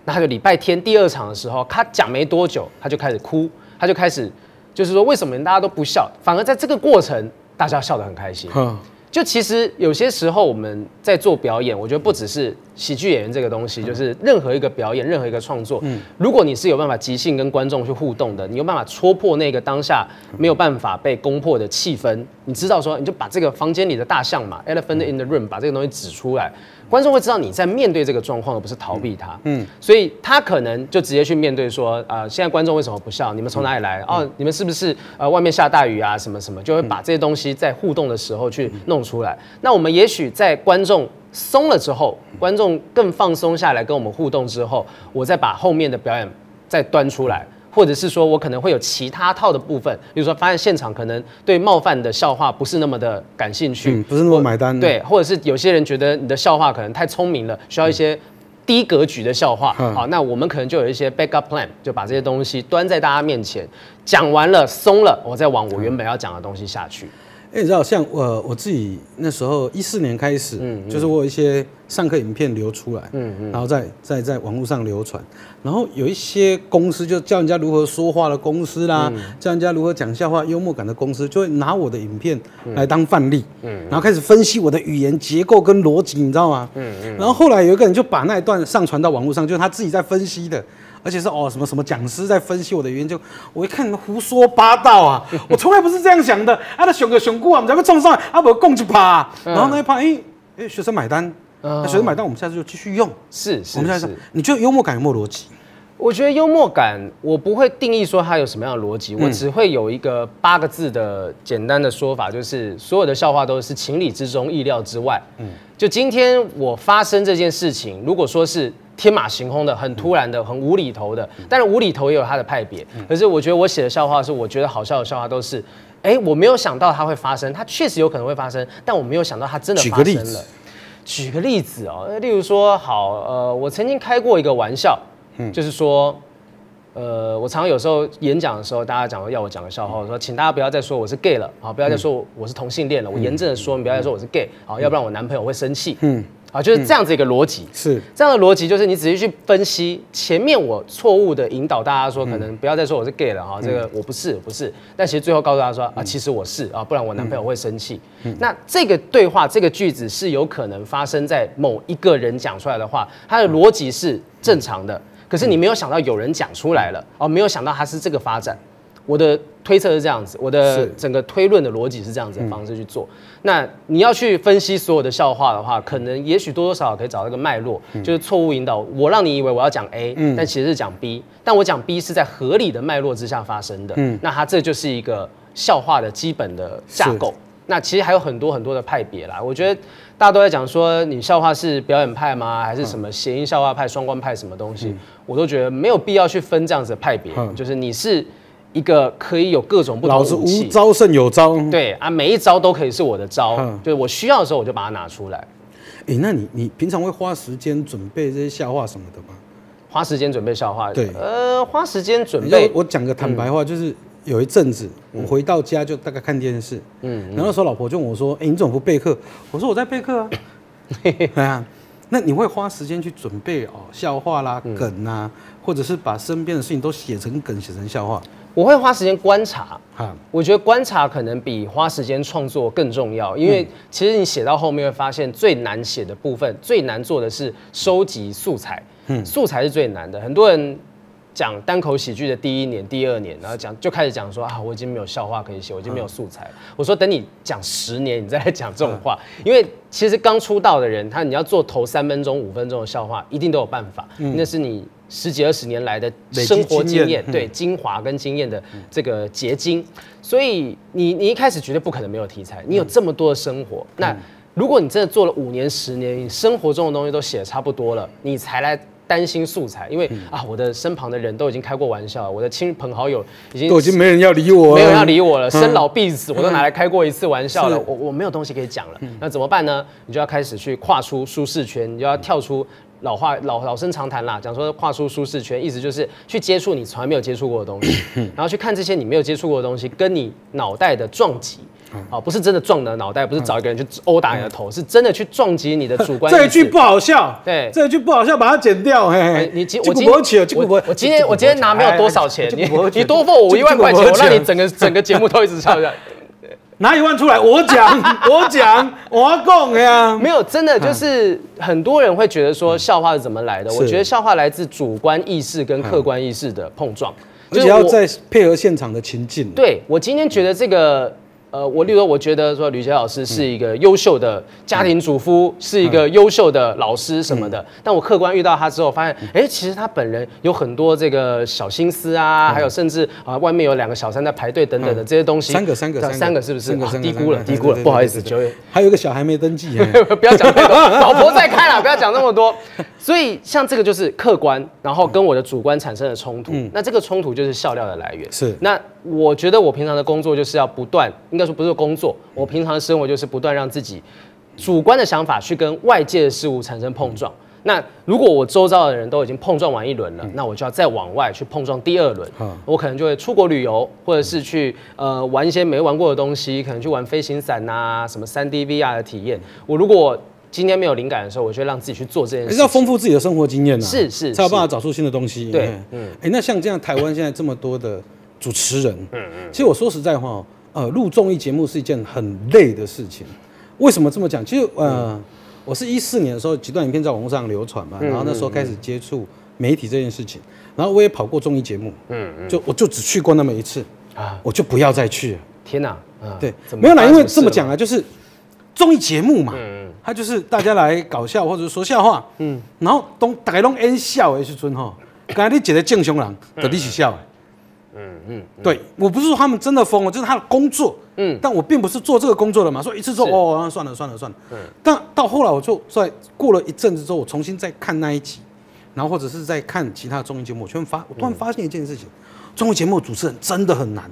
那她就礼拜天第二场的时候，她讲没多久，她就开始哭，她就开始就是说为什么大家都不笑，反而在这个过程大家笑得很开心。嗯，就其实有些时候我们在做表演，我觉得不只是喜剧演员这个东西，就是任何一个表演、任何一个创作，如果你是有办法即兴跟观众去互动的，你有办法戳破那个当下没有办法被攻破的气氛，你知道说你就把这个房间里的大象嘛 （elephant in the room） 把这个东西指出来，观众会知道你在面对这个状况，而不是逃避它。嗯，所以他可能就直接去面对说，啊、呃，现在观众为什么不笑？你们从哪里来？哦，你们是不是呃外面下大雨啊？什么什么，就会把这些东西在互动的时候去弄出来。那我们也许在观众松了之后，观众更放松下来跟我们互动之后，我再把后面的表演再端出来。或者是说我可能会有其他套的部分，比如说发现现场可能对冒犯的笑话不是那么的感兴趣，嗯、不是那么买单，对，或者是有些人觉得你的笑话可能太聪明了，需要一些低格局的笑话，好、嗯啊，那我们可能就有一些 backup plan， 就把这些东西端在大家面前，讲完了松了，我再往我原本要讲的东西下去。哎、嗯欸，你知道，像我我自己那时候一四年开始，嗯嗯、就是我有一些上课影片流出来，嗯嗯、然后在在在网络上流传，然后有一些公司就教人家如何说话的公司啦，嗯、教人家如何讲笑话、幽默感的公司，就会拿我的影片来当范例，嗯嗯、然后开始分析我的语言结构跟逻辑，你知道吗？嗯嗯、然后后来有一个人就把那一段上传到网络上，就是他自己在分析的，而且是哦什么什么讲师在分析我的语言，就我一看胡说八道啊，我从来不是这样想的，啊，那熊哥熊姑啊，我们才会冲上来，啊，不共一趴，然后那一趴，哎、欸欸、学生买单，嗯、那学生买单，我们下次就继续用，是是是，我们下次你觉得幽默感有没有逻辑？我觉得幽默感，我不会定义说它有什么样的逻辑，嗯、我只会有一个八个字的简单的说法，就是所有的笑话都是情理之中、意料之外。嗯，就今天我发生这件事情，如果说是天马行空的、很突然的、很无厘头的，当然无厘头也有它的派别。可是我觉得我写的笑话是，我觉得好笑的笑话都是，哎、欸，我没有想到它会发生，它确实有可能会发生，但我没有想到它真的发生了。举个例子哦，例如说，好，呃，我曾经开过一个玩笑。嗯、就是说，呃，我常常有时候演讲的时候，大家讲要我讲个笑话，我说请大家不要再说我是 gay 了，好，不要再说我是同性恋了，嗯、我严正的说，你不要再说我是 gay， 好，要不然我男朋友会生气。嗯，啊，就是这样子一个逻辑。是、嗯、这样的逻辑，就是你仔细去分析前面我错误的引导大家说，可能不要再说我是 gay 了哈，这个我不是不是，但其实最后告诉大家说啊，其实我是啊，不然我男朋友会生气。嗯嗯、那这个对话这个句子是有可能发生在某一个人讲出来的话，它的逻辑是正常的。可是你没有想到有人讲出来了哦，没有想到它是这个发展。我的推测是这样子，我的整个推论的逻辑是这样子的方式去做。嗯、那你要去分析所有的笑话的话，可能也许多多少少可以找到一个脉络，嗯、就是错误引导。我让你以为我要讲 A，、嗯、但其实是讲 B， 但我讲 B 是在合理的脉络之下发生的。嗯、那它这就是一个笑话的基本的架构。那其实还有很多很多的派别啦，我觉得大家都在讲说你笑话是表演派吗？还是什么谐音笑话派、双关派什么东西？嗯、我都觉得没有必要去分这样子的派别，嗯、就是你是一个可以有各种不同的武器，老子无招胜有招，对啊，每一招都可以是我的招，嗯、就是我需要的时候我就把它拿出来。哎、欸，那你你平常会花时间准备这些笑话什么的吗？花时间准备笑话，对，呃，花时间准备。我讲个坦白话，嗯、就是。有一阵子，我回到家就大概看电视，嗯，然后那时候老婆就问我说：“哎、欸，你怎么不备课？”我说：“我在备课啊。”对啊，那你会花时间去准备哦，笑话啦、梗啊，嗯、或者是把身边的事情都写成梗、写成笑话。我会花时间观察，啊、我觉得观察可能比花时间创作更重要，因为其实你写到后面会发现，最难写的部分、最难做的是收集素材，嗯、素材是最难的，很多人。讲单口喜剧的第一年、第二年，然后讲就开始讲说啊，我已经没有笑话可以写，我已经没有素材了。嗯、我说等你讲十年，你再来讲这种话，嗯、因为其实刚出道的人，他你要做头三分钟、五分钟的笑话，一定都有办法，嗯、那是你十几二十年来的生活经验，对精华跟经验的这个结晶。嗯、所以你你一开始绝对不可能没有题材，你有这么多的生活，嗯、那如果你真的做了五年、十年，你生活中的东西都写得差不多了，你才来。担心素材，因为、嗯、啊，我的身旁的人都已经开过玩笑了，我的亲朋好友已经都已经没人要理我了，没有人要理我了，嗯、生老病死我都拿来开过一次玩笑了，我我没有东西可以讲了，嗯、那怎么办呢？你就要开始去跨出舒适圈，你就要跳出老话老老生常谈啦，讲说跨出舒适圈，意思就是去接触你从来没有接触过的东西，然后去看这些你没有接触过的东西跟你脑袋的撞击。好、哦，不是真的撞你的脑袋，不是找一个人去殴打你的头，嗯、是真的去撞击你的主观意识。这一句不好笑，对，这一句不好笑，把它剪掉。嘿嘿，你今我今我我今天我今天拿没有多少钱，你你多付我一万块钱，我让你整个整个节目都一直笑笑。拿一万出来，我讲，我讲，我讲呀。没有，真的就是很多人会觉得说笑话是怎么来的？我觉得笑话来自主观意识跟客观意识的碰撞，而且要再配合现场的情境。对，我今天觉得这个。呃，我例如我觉得说吕杰老师是一个优秀的家庭主夫，嗯、是一个优秀的老师什么的。嗯、但我客观遇到他之后，发现，哎、欸，其实他本人有很多这个小心思啊，嗯、还有甚至啊、呃，外面有两个小三在排队等等的这些东西。三个，三个，三个，三個是不是？啊、低估了，低估了，不好意思，九月还有一个小孩没登记。不要讲太多，老婆在看了，不要讲那么多。所以像这个就是客观，然后跟我的主观产生的冲突。嗯、那这个冲突就是笑料的来源。是。那我觉得我平常的工作就是要不断应该。说不是工作，我平常的生活就是不断让自己主观的想法去跟外界的事物产生碰撞。那如果我周遭的人都已经碰撞完一轮了，嗯、那我就要再往外去碰撞第二轮。嗯、我可能就会出国旅游，或者是去呃玩一些没玩过的东西，可能去玩飞行伞啊，什么三 D V R 的体验。我如果今天没有灵感的时候，我就让自己去做这件事情，要丰富自己的生活经验啊，是是，才有办法找出新的东西。对，嗯，哎、欸，那像这样台湾现在这么多的主持人，嗯嗯，其实我说实在话，呃，录综艺节目是一件很累的事情。为什么这么讲？其实，呃，嗯、我是一四年的时候，几段影片在网络上流传嘛，然后那时候开始接触媒体这件事情，然后我也跑过综艺节目，嗯嗯，就我就只去过那么一次啊，我就不要再去了。天哪、啊，啊、对，没有啦，因为这么讲啊，就是综艺节目嘛。嗯， 他就是大家来搞笑或者说笑话，嗯，然后都大家拢演笑的时阵吼，刚才你觉得正常人得一起笑的，嗯嗯，对我不是说他们真的疯了，就是他的工作，嗯，但我并不是做这个工作的嘛，所以一次说哦，算了算了算了，嗯，但到后来我就在过了一阵子之后，我重新再看那一集，然后或者是在看其他综艺节目，我突然发，我突然发现一件事情，综艺节目主持人真的很难，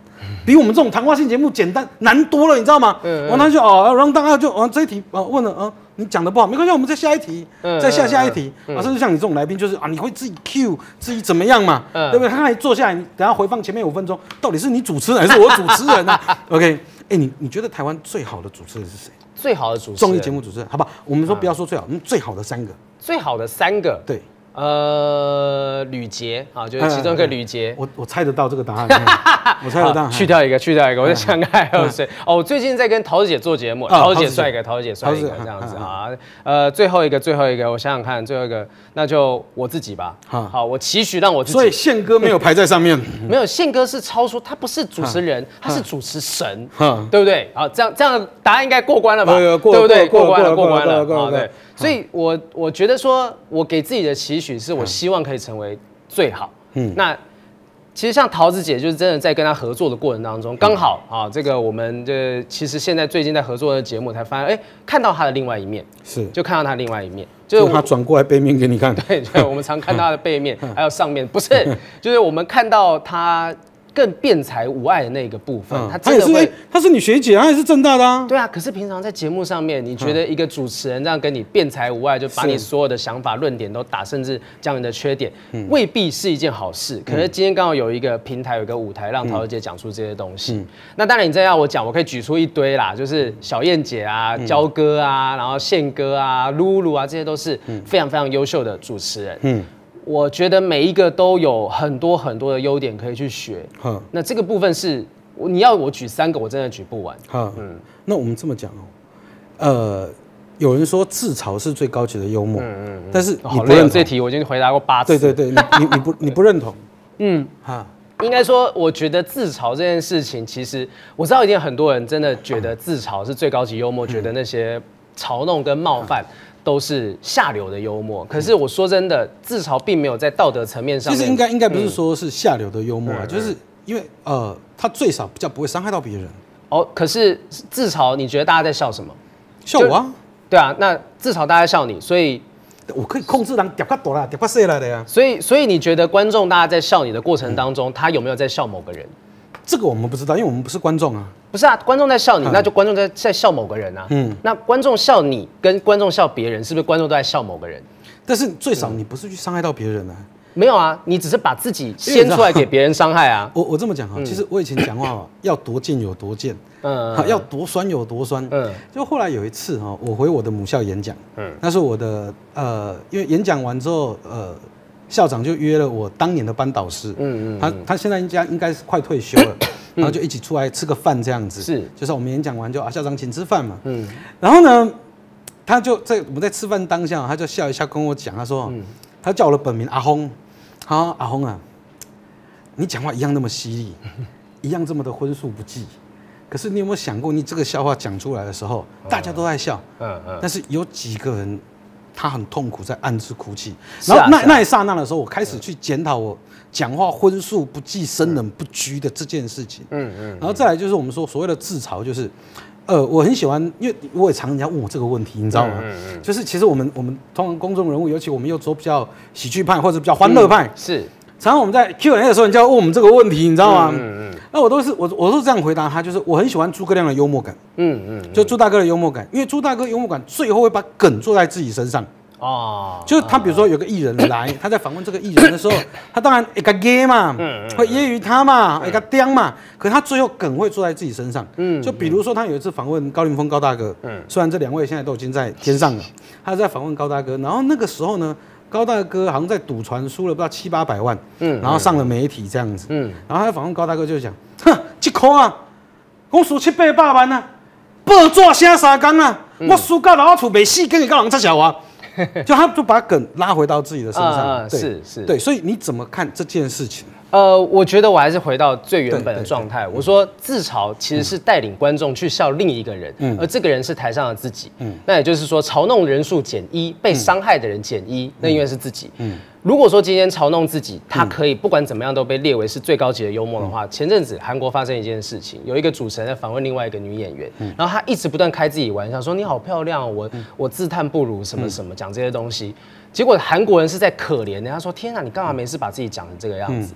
比我们这种谈话性节目简单难多了，你知道吗？嗯，然后他就哦，然后大家就哦这一题哦问了啊。 你讲的不好没关系，我们再下一题，嗯、再下下一题、嗯嗯、啊！甚至像你这种来宾，就是啊，你会自己 Q 自己怎么样嘛，嗯、对不对？他刚才坐下来，你等下回放前面五分钟，到底是你主持人还是我主持人啊 ？OK， 哎、欸，你你觉得台湾最好的主持人是谁？最好的主持人，综艺节目主持人，好不好？我们说不要说最好，嗯、最好的三个，最好的三个，对。 呃，吕杰啊，就是其中一个吕杰，我我猜得到这个答案，我猜得到。去掉一个，去掉一个，我在想看还有谁。哦，我最近在跟桃子姐做节目，桃子姐帅一个，桃子姐帅一个这样子啊。呃，最后一个，最后一个，我想想看，最后一个，那就我自己吧。好，我期许让我自己。所以宪哥没有排在上面，没有，宪哥是超出，他不是主持人，他是主持神，对不对？好，这样这样答案应该过关了吧？对不对？过关了，过关了，啊对。 所以我，我我觉得说，我给自己的期许是我希望可以成为最好。嗯，那其实像桃子姐，就是真的在跟她合作的过程当中，刚好啊，这个我们这其实现在最近在合作的节目，才发现，哎、欸，看到她的另外一面，是就看到她另外一面，就是她转过来背面给你看。对对，我们常看到她的背面，还有上面，不是，就是我们看到她。 更辩才无碍的那个部分，她、嗯、真的会，她、欸、是你学姐，她也是政大的啊。对啊，可是平常在节目上面，你觉得一个主持人这样跟你辩才无碍，就把你所有的想法、论点都打，甚至讲你的缺点，嗯、未必是一件好事。可是今天刚好有一个平台，有一个舞台，让桃子姐讲出这些东西。嗯、那当然，你真要我讲，我可以举出一堆啦，就是小燕姐啊、焦哥啊，然后宪哥啊、露露啊，这些都是非常非常优秀的主持人。嗯 我觉得每一个都有很多很多的优点可以去学。那这个部分是，你要我举三个，我真的举不完。嗯，那我们这么讲哦，呃，有人说自嘲是最高级的幽默，嗯嗯嗯但是你不认同、哦、这题，我已经回答过八次。对对对，你你不你不认同？嗯，哈。 应该说，我觉得自嘲这件事情，其实我知道一定很多人真的觉得自嘲是最高级幽默，嗯、觉得那些嘲弄跟冒犯。嗯 都是下流的幽默，可是我说真的，自嘲并没有在道德层面上面。其实应该应该不是说是下流的幽默啊，嗯、就是因为呃，他最少比较不会伤害到别人。哦，可是自嘲，你觉得大家在笑什么？笑我啊？对啊，那自嘲大家笑你，所以我可以控制人点较多啦，点较细啦的呀。所以所以你觉得观众大家在笑你的过程当中，嗯、他有没有在笑某个人？ 这个我们不知道，因为我们不是观众啊。不是啊，观众在笑你，那就观众在在笑某个人啊。嗯，那观众笑你，跟观众笑别人，是不是观众都在笑某个人？但是最少你不是去伤害到别人啊。嗯、没有啊，你只是把自己先出来给别人伤害啊。我我这么讲啊，嗯、其实我以前讲话要多贱有多贱，嗯，要多酸有多酸，嗯。就后来有一次哈，我回我的母校演讲，嗯，那是我的呃，因为演讲完之后呃。 校长就约了我当年的班导师，嗯嗯，他他现在应该应该是快退休了，然后就一起出来吃个饭这样子，是，就是我们演讲完就啊校长请吃饭嘛，嗯，然后呢，他就在我们在吃饭当下，他就笑一下跟我讲，他说，他叫我的本名阿轰，好阿轰啊，你讲话一样那么犀利，一样这么的荤素不忌，可是你有没有想过，你这个笑话讲出来的时候，大家都在笑，嗯嗯，但是有几个人。 他很痛苦，在暗自哭泣。然后那、啊啊、那一刹那的时候，我开始去检讨我讲话荤素不忌、生冷不拘的这件事情。嗯嗯。嗯然后再来就是我们说所谓的自嘲，就是，呃，我很喜欢，因为我也常人家问我这个问题，你知道吗？嗯嗯。嗯就是其实我们我们通常公众人物，尤其我们又做比较喜剧派或者比较欢乐派、嗯，是常常我们在 Q and A 的时候，人家问我们这个问题，你知道吗？嗯嗯。嗯那我都是我我都是这样回答他，就是我很喜欢诸葛亮的幽默感。嗯嗯。嗯嗯就朱大哥的幽默感，因为朱大哥幽默感最后会把梗做在自己身上。哦，就是他比如说有个艺人来，他在访问这个艺人的时候，他当然一个 gay 嘛，会揶揄他嘛，一个刁嘛，可他最后梗会坐在自己身上。嗯，就比如说他有一次访问高凌风高大哥，嗯，虽然这两位现在都已经在天上了，他在访问高大哥，然后那个时候呢。 高大哥好像在赌船输了不知道七八百万，嗯，然后上了媒体这样子，嗯，然后他访问高大哥就讲，哼，这块啊，我输七八百万啊，报纸写三天啊，嗯、我输到老厝未死，跟你讲人才小啊，就他就把梗拉回到自己的身上，呃、对，是是，对，所以你怎么看这件事情？呃，我觉得我还是回到最原本的状态，我说自嘲其实是带领观众去笑另一个人，嗯、而这个人是台上的自己，嗯、那也就是说嘲弄人数减一，被伤害的人减一，嗯、那因为是自己。嗯嗯 如果说今天嘲弄自己，他可以不管怎么样都被列为是最高级的幽默的话，前阵子韩国发生一件事情，有一个主持人在访问另外一个女演员，然后他一直不断开自己玩笑，说你好漂亮，我我自叹不如什么什么，讲这些东西。结果韩国人是在可怜的，他说天哪，你干嘛没事把自己讲成这个样子？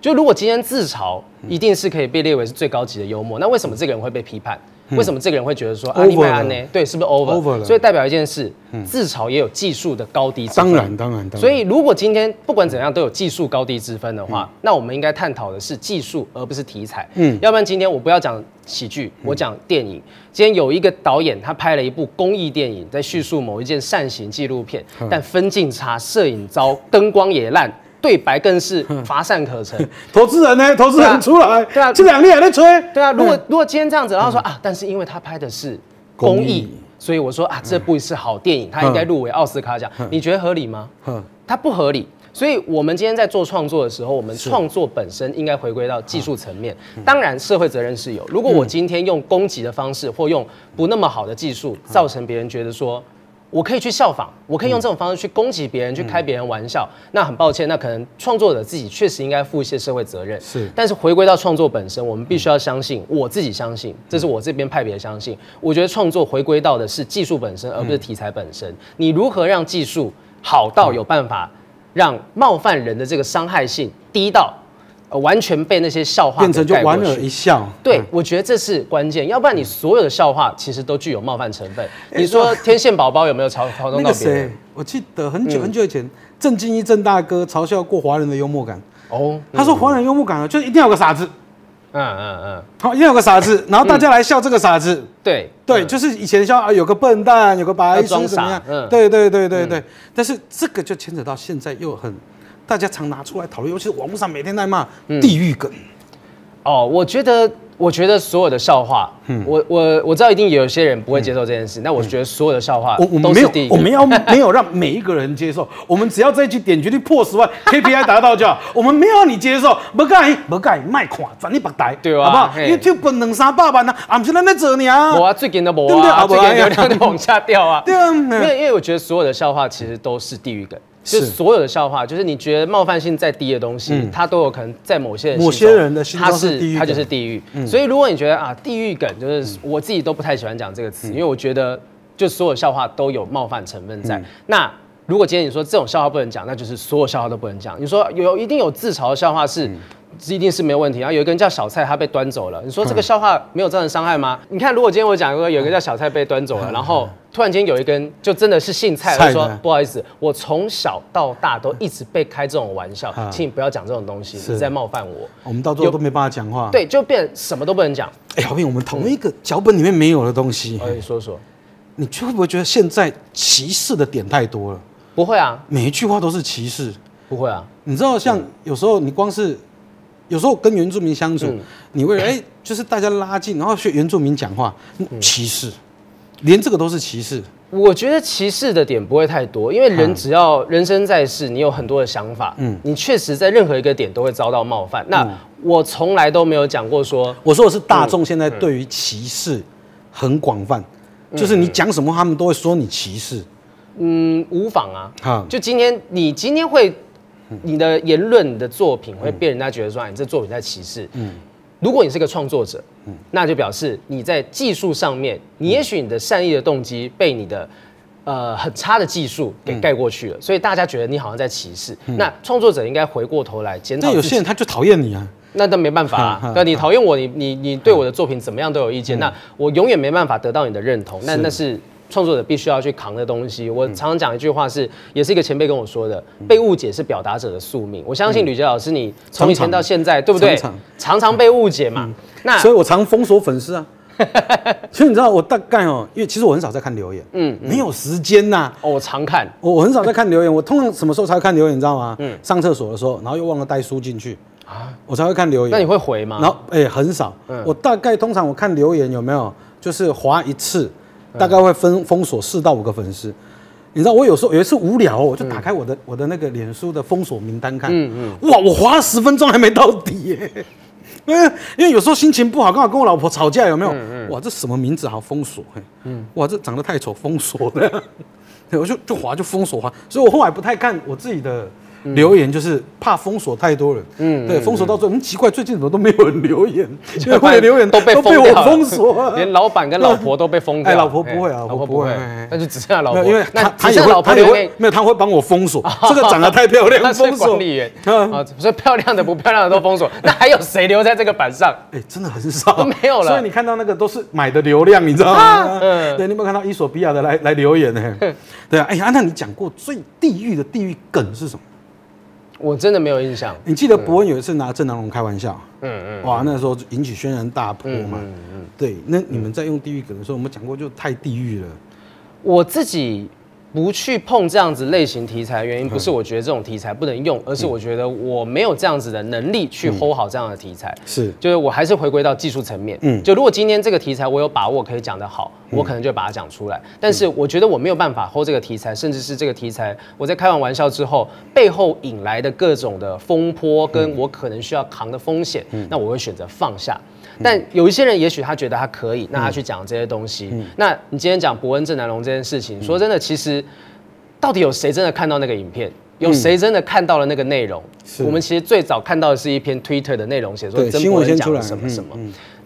就如果今天自嘲，一定是可以被列为是最高级的幽默，那为什么这个人会被批判？ 为什么这个人会觉得说啊，你买安呢？对，是不是 over？ over 所以代表一件事，嗯、自嘲也有技术的高低之分。当然，当然，当然。所以如果今天不管怎样都有技术高低之分的话，嗯、那我们应该探讨的是技术，而不是题材。嗯，要不然今天我不要讲喜剧，我讲电影。嗯、今天有一个导演，他拍了一部公益电影，在叙述某一件善行纪录片，嗯、但分镜差，摄影糟，灯光也烂。 对白更是乏善可陈，投资人呢？投资人出来，对啊，这两天还在吹，对啊。如果如果今天这样子，然后说啊，但是因为他拍的是公益，所以我说啊，这部是好电影，他应该入围奥斯卡奖，你觉得合理吗？他不合理。所以我们今天在做创作的时候，我们创作本身应该回归到技术层面。当然，社会责任是有。如果我今天用攻击的方式，或用不那么好的技术，造成别人觉得说。 我可以去效仿，我可以用这种方式去攻击别人，嗯、去开别人玩笑。嗯、那很抱歉，那可能创作者自己确实应该负一些社会责任。是，但是回归到创作本身，我们必须要相信，嗯、我自己相信，这是我这边派别相信。我觉得创作回归到的是技术本身，而不是题材本身。嗯、你如何让技术好到有办法让冒犯人的这个伤害性低到？ 呃、完全被那些笑话变成就莞尔一笑，对，嗯、我觉得这是关键，要不然你所有的笑话其实都具有冒犯成分。欸、你说天线宝宝有没有嘲嘲弄到别人？我记得很久很久以前，郑敬一郑大哥嘲笑过华人的幽默感。哦，他说华人幽默感啊，就是一定要有个傻子。嗯嗯嗯，好、嗯，嗯、一定要有个傻子，然后大家来笑这个傻子。嗯、对对，嗯、就是以前笑啊，有个笨蛋，有个白痴怎么样？嗯、对对对对对。嗯、但是这个就牵扯到现在又很。 大家常拿出来讨论，尤其是网络上每天在骂、嗯、地狱梗。哦，我觉得，我觉得所有的笑话，嗯、我我我知道一定有些人不会接受这件事，嗯、但我觉得所有的笑话都是地狱梗，我我没有，我们要没有让每一个人接受，我们只要这一句点击率破十万 ，K P I 达到就好，我们没有你接受，不改不改，卖看转你白台，对吧、啊？好不好？因为就本两三百万啊，俺们是咱在做呢啊。我啊，最近都无啊，最近流量都往下掉啊。对啊，因为因为我觉得所有的笑话其实都是地狱梗。 就是所有的笑话，就是你觉得冒犯性再低的东西，嗯、它都有可能在某些人某些人的心中是地狱，它就是地狱。嗯、所以如果你觉得啊，地狱梗就是我自己都不太喜欢讲这个词，嗯、因为我觉得就所有笑话都有冒犯成分在。嗯、那如果今天你说这种笑话不能讲，那就是所有笑话都不能讲。你说有一定有自嘲的笑话是。嗯 一定是没有问题。然后有一个人叫小蔡，他被端走了。你说这个笑话没有造成伤害吗？嗯、你看，如果今天我讲说有一个叫小蔡被端走了，嗯、然后突然间有一个人就真的是姓蔡，我说不好意思，我从小到大都一直被开这种玩笑，嗯、请你不要讲这种东西，你在冒犯我。我们到最后都没办法讲话，对，就变什么都不能讲。哎、欸，小平，我们讨论一个脚本里面没有的东西。嗯、你说说，你会不会觉得现在歧视的点太多了？不会啊，每一句话都是歧视。不会啊，你知道，像有时候你光是。 有时候跟原住民相处，嗯、你为了哎、欸，就是大家拉近，然后学原住民讲话，歧视，嗯、连这个都是歧视。我觉得歧视的点不会太多，因为人只要人生在世，你有很多的想法，嗯，你确实在任何一个点都会遭到冒犯。嗯、那我从来都没有讲过说，我说的是大众现在对于歧视很广泛，嗯、就是你讲什么他们都会说你歧视，嗯，无妨啊，嗯、就今天你今天会。 你的言论、你的作品会被人家觉得说，你这作品在歧视。嗯，如果你是个创作者，嗯，那就表示你在技术上面，你也许你的善意的动机被你的呃很差的技术给盖过去了，所以大家觉得你好像在歧视。那创作者应该回过头来检讨。那有些人他就讨厌你啊，那都没办法啊。那你讨厌我，你你你对我的作品怎么样都有意见，那我永远没办法得到你的认同。那那是。创作者必须要去扛的东西。我常常讲一句话是，也是一个前辈跟我说的，被误解是表达者的宿命。我相信吕杰老师，你从以前到现在，对不对？常常被误解嘛。那所以我常封锁粉丝啊。其实你知道，我大概哦，因为其实我很少在看留言，嗯，没有时间呐。哦，我常看，我我很少在看留言，我通常什么时候才会看留言，你知道吗？嗯，上厕所的时候，然后又忘了带书进去。啊，我才会看留言。那你会回吗？然后，哎、欸，很少。嗯、我大概通常我看留言有没有，就是滑一次，大概会封封锁四到五个粉丝。你知道我有时候有一次无聊，我就打开我的、嗯、我的那个脸书的封锁名单看，嗯嗯，哇，我滑了十分钟还没到底耶。因为因为有时候心情不好，刚好跟我老婆吵架，有没有？嗯嗯哇，这什么名字好封锁？嗯，哇，这长得太丑，封锁的。我就就滑就封锁滑，所以我后来不太看我自己的。留言就是怕封锁太多人，嗯，对，封锁到最后，嗯，奇怪，最近怎么都没有人留言，因为我的留言都被都被我封锁，连老板跟老婆都被封掉。哎，老婆不会啊，老婆不会，那就只剩下老婆，因为他他也会，他也会没有，他会帮我封锁，这个长得太漂亮，封锁管理员啊，所以漂亮的不漂亮的都封锁，那还有谁留在这个板上？哎，真的很少，没有了。所以你看到那个都是买的流量，你知道吗？嗯，对，你有没有看到伊索比亚的来来留言呢？对啊，哎呀，那你讲过最地狱的地狱梗是什么？我真的没有印象。你记得博文有一次拿郑南榕开玩笑，嗯嗯，哇，那时候引起轩然大波嘛，嗯嗯，对。那你们在用地狱梗的时候，我们讲过就太地狱了。我自己不去碰这样子类型题材，原因不是我觉得这种题材不能用，而是我觉得我没有这样子的能力去 hold 好这样的题材。是，就是我还是回归到技术层面，嗯，就如果今天这个题材我有把握可以讲得好，我可能就把它讲出来。但是我觉得我没有办法 hold 这个题材，甚至是这个题材我在开完玩笑之后，背后引来的各种的风波跟我可能需要扛的风险，那我会选择放下。但有一些人也许他觉得他可以，那他去讲这些东西。那你今天讲博恩郑南榕这件事情，说真的，其实到底有谁真的看到那个影片？有谁真的看到了那个内容？我们其实最早看到的是一篇 Twitter 的内容，写说郑博恩讲了什么什么，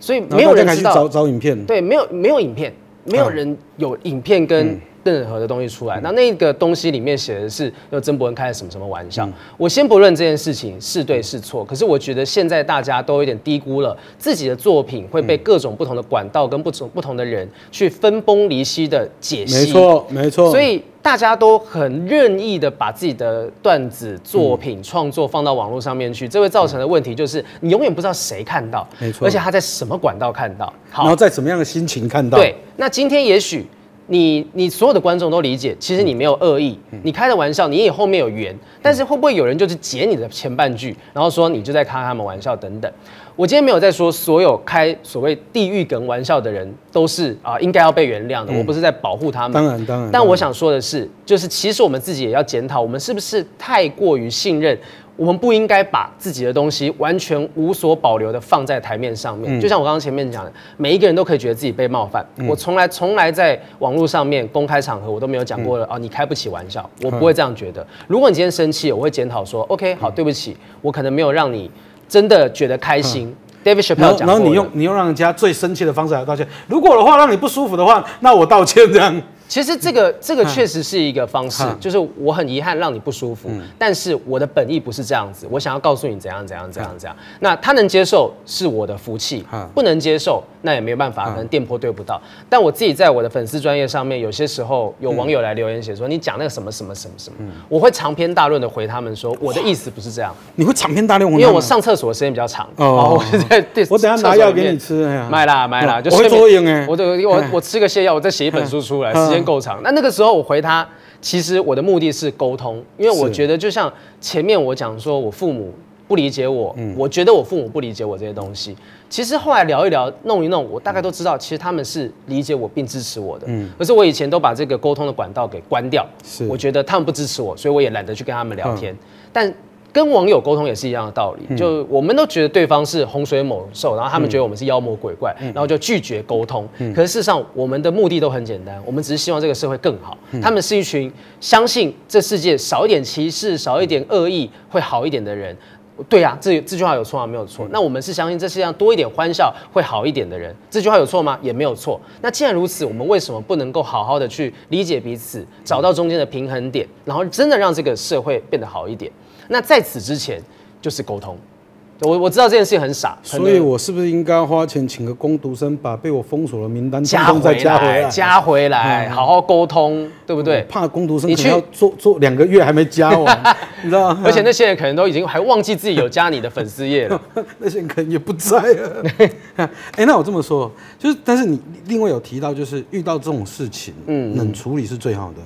所以没有人知道。找找影片，对，没有没有影片，没有人有影片跟任何的东西出来。那那个东西里面写的是，有郑博恩开了什么什么玩笑。我先不论这件事情是对是错，可是我觉得现在大家都有点低估了自己的作品会被各种不同的管道跟不同不同的人去分崩离析的解析。没错，没错。所以大家都很任意的把自己的段子、作品、创作放到网络上面去，这会造成的问题就是你永远不知道谁看到，没错，而且他在什么管道看到，然后在什么样的心情看到。对，那今天也许。你你所有的观众都理解，其实你没有恶意，嗯、你开的玩笑，你也后面有缘，但是会不会有人就是截你的前半句，然后说你就在开他们玩笑等等？我今天没有在说所有开所谓地狱梗玩笑的人都是啊、呃、应该要被原谅的，嗯、我不是在保护他们。当然当然。當然但我想说的是，就是其实我们自己也要检讨，我们是不是太过于信任。我们不应该把自己的东西完全无所保留的放在台面上面，就像我刚刚前面讲的，每一个人都可以觉得自己被冒犯。我从来从来在网络上面公开场合，我都没有讲过了啊，你开不起玩笑，我不会这样觉得。如果你今天生气，我会检讨说 ，OK， 好，对不起，我可能没有让你真的觉得开心。David Chappelle 讲过，然后你用你用让人家最生气的方式来道歉。如果的话让你不舒服的话，那我道歉这样。其实这个这个确实是一个方式，就是我很遗憾让你不舒服，但是我的本意不是这样子，我想要告诉你怎样怎样怎样怎样。那他能接受是我的福气，不能接受那也没办法，可能电波对不到。但我自己在我的粉丝专页上面，有些时候有网友来留言写说你讲那个什么什么什么什么，我会长篇大论的回他们说我的意思不是这样。你会长篇大论？因为我上厕所的时间比较长，哦，我在对，我等下拿药给你吃，买啦买啦，就我作用哎，我我我吃个泻药，我再写一本书出来，时间。够长，那那个时候我回他，其实我的目的是沟通，因为我觉得就像前面我讲说，我父母不理解我，嗯、我觉得我父母不理解我这些东西。其实后来聊一聊，弄一弄，我大概都知道，其实他们是理解我并支持我的。嗯，可是我以前都把这个沟通的管道给关掉，我觉得他们不支持我，所以我也懒得去跟他们聊天。嗯、但跟网友沟通也是一样的道理，嗯、就我们都觉得对方是洪水猛兽，然后他们觉得我们是妖魔鬼怪，嗯、然后就拒绝沟通。嗯、可是事实上，我们的目的都很简单，我们只是希望这个社会更好。嗯、他们是一群相信这世界少一点歧视、少一点恶意会好一点的人。对啊，这这句话有错吗？没有错。嗯、那我们是相信这世界上多一点欢笑会好一点的人。这句话有错吗？也没有错。那既然如此，我们为什么不能够好好的去理解彼此，找到中间的平衡点，然后真的让这个社会变得好一点？那在此之前，就是沟通。我我知道这件事情很傻，所以我是不是应该花钱请个工读生，把被我封锁的名单通通再加回来，加回来，好好沟通，对不对？怕工读生你去做做两个月还没加完，你知道？而且那些人可能都已经还忘记自己有加你的粉丝页了，那些人可能也不在了。哎，那我这么说，就是但是你另外有提到，就是遇到这种事情，嗯，冷处理是最好的。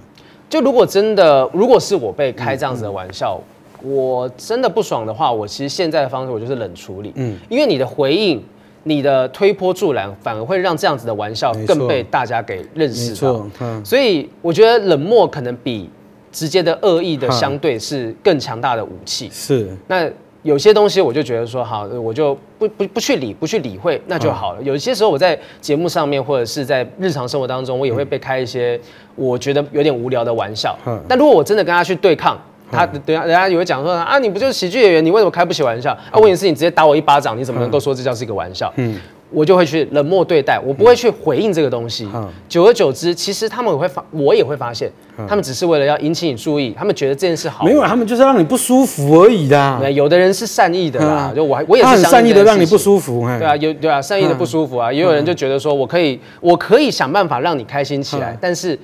就如果真的，如果是我被开这样子的玩笑。我真的不爽的话，我其实现在的方式我就是冷处理，嗯，因为你的回应、你的推波助澜，反而会让这样子的玩笑更被大家给认识到。嗯、所以我觉得冷漠可能比直接的恶意的相对是更强大的武器。是，那有些东西我就觉得说，好，我就不不不去理，不去理会，那就好了。嗯、有些时候我在节目上面或者是在日常生活当中，我也会被开一些我觉得有点无聊的玩笑。嗯、但如果我真的跟他去对抗。他等下人家也会讲说啊，你不就是喜剧演员，你为什么开不起玩笑？啊，问题是你直接打我一巴掌，你怎么能够说这叫是一个玩笑？嗯，我就会去冷漠对待，我不会去回应这个东西。嗯，久而久之，其实他们也会发，我也会发现，他们只是为了要引起你注意，他们觉得这件事好。没有，他们就是让你不舒服而已啦。对，有的人是善意的啦，就我我也是善意的让你不舒服。对啊，有对啊，善意的不舒服啊，也有人就觉得说我可以，我可以想办法让你开心起来，但是。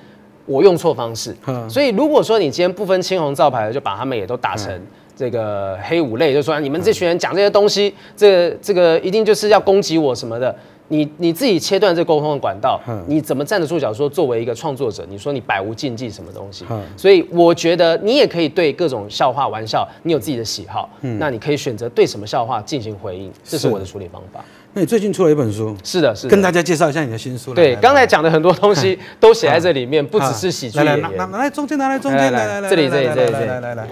我用错方式，所以如果说你今天不分青红皂白的就把他们也都打成这个黑五类，就说你们这群人讲这些东西，这个、这个一定就是要攻击我什么的，你你自己切断这沟通的管道，你怎么站得住脚？说作为一个创作者，你说你百无禁忌什么东西？所以我觉得你也可以对各种笑话玩笑，你有自己的喜好，嗯、那你可以选择对什么笑话进行回应，这是我的处理方法。那你最近出了一本书，是的，是的，跟大家介绍一下你的新书。对，刚才讲的很多东西都写在这里面，不只是喜剧演员。来来，拿来中间，拿来中间，来来，这里这里这里来来来。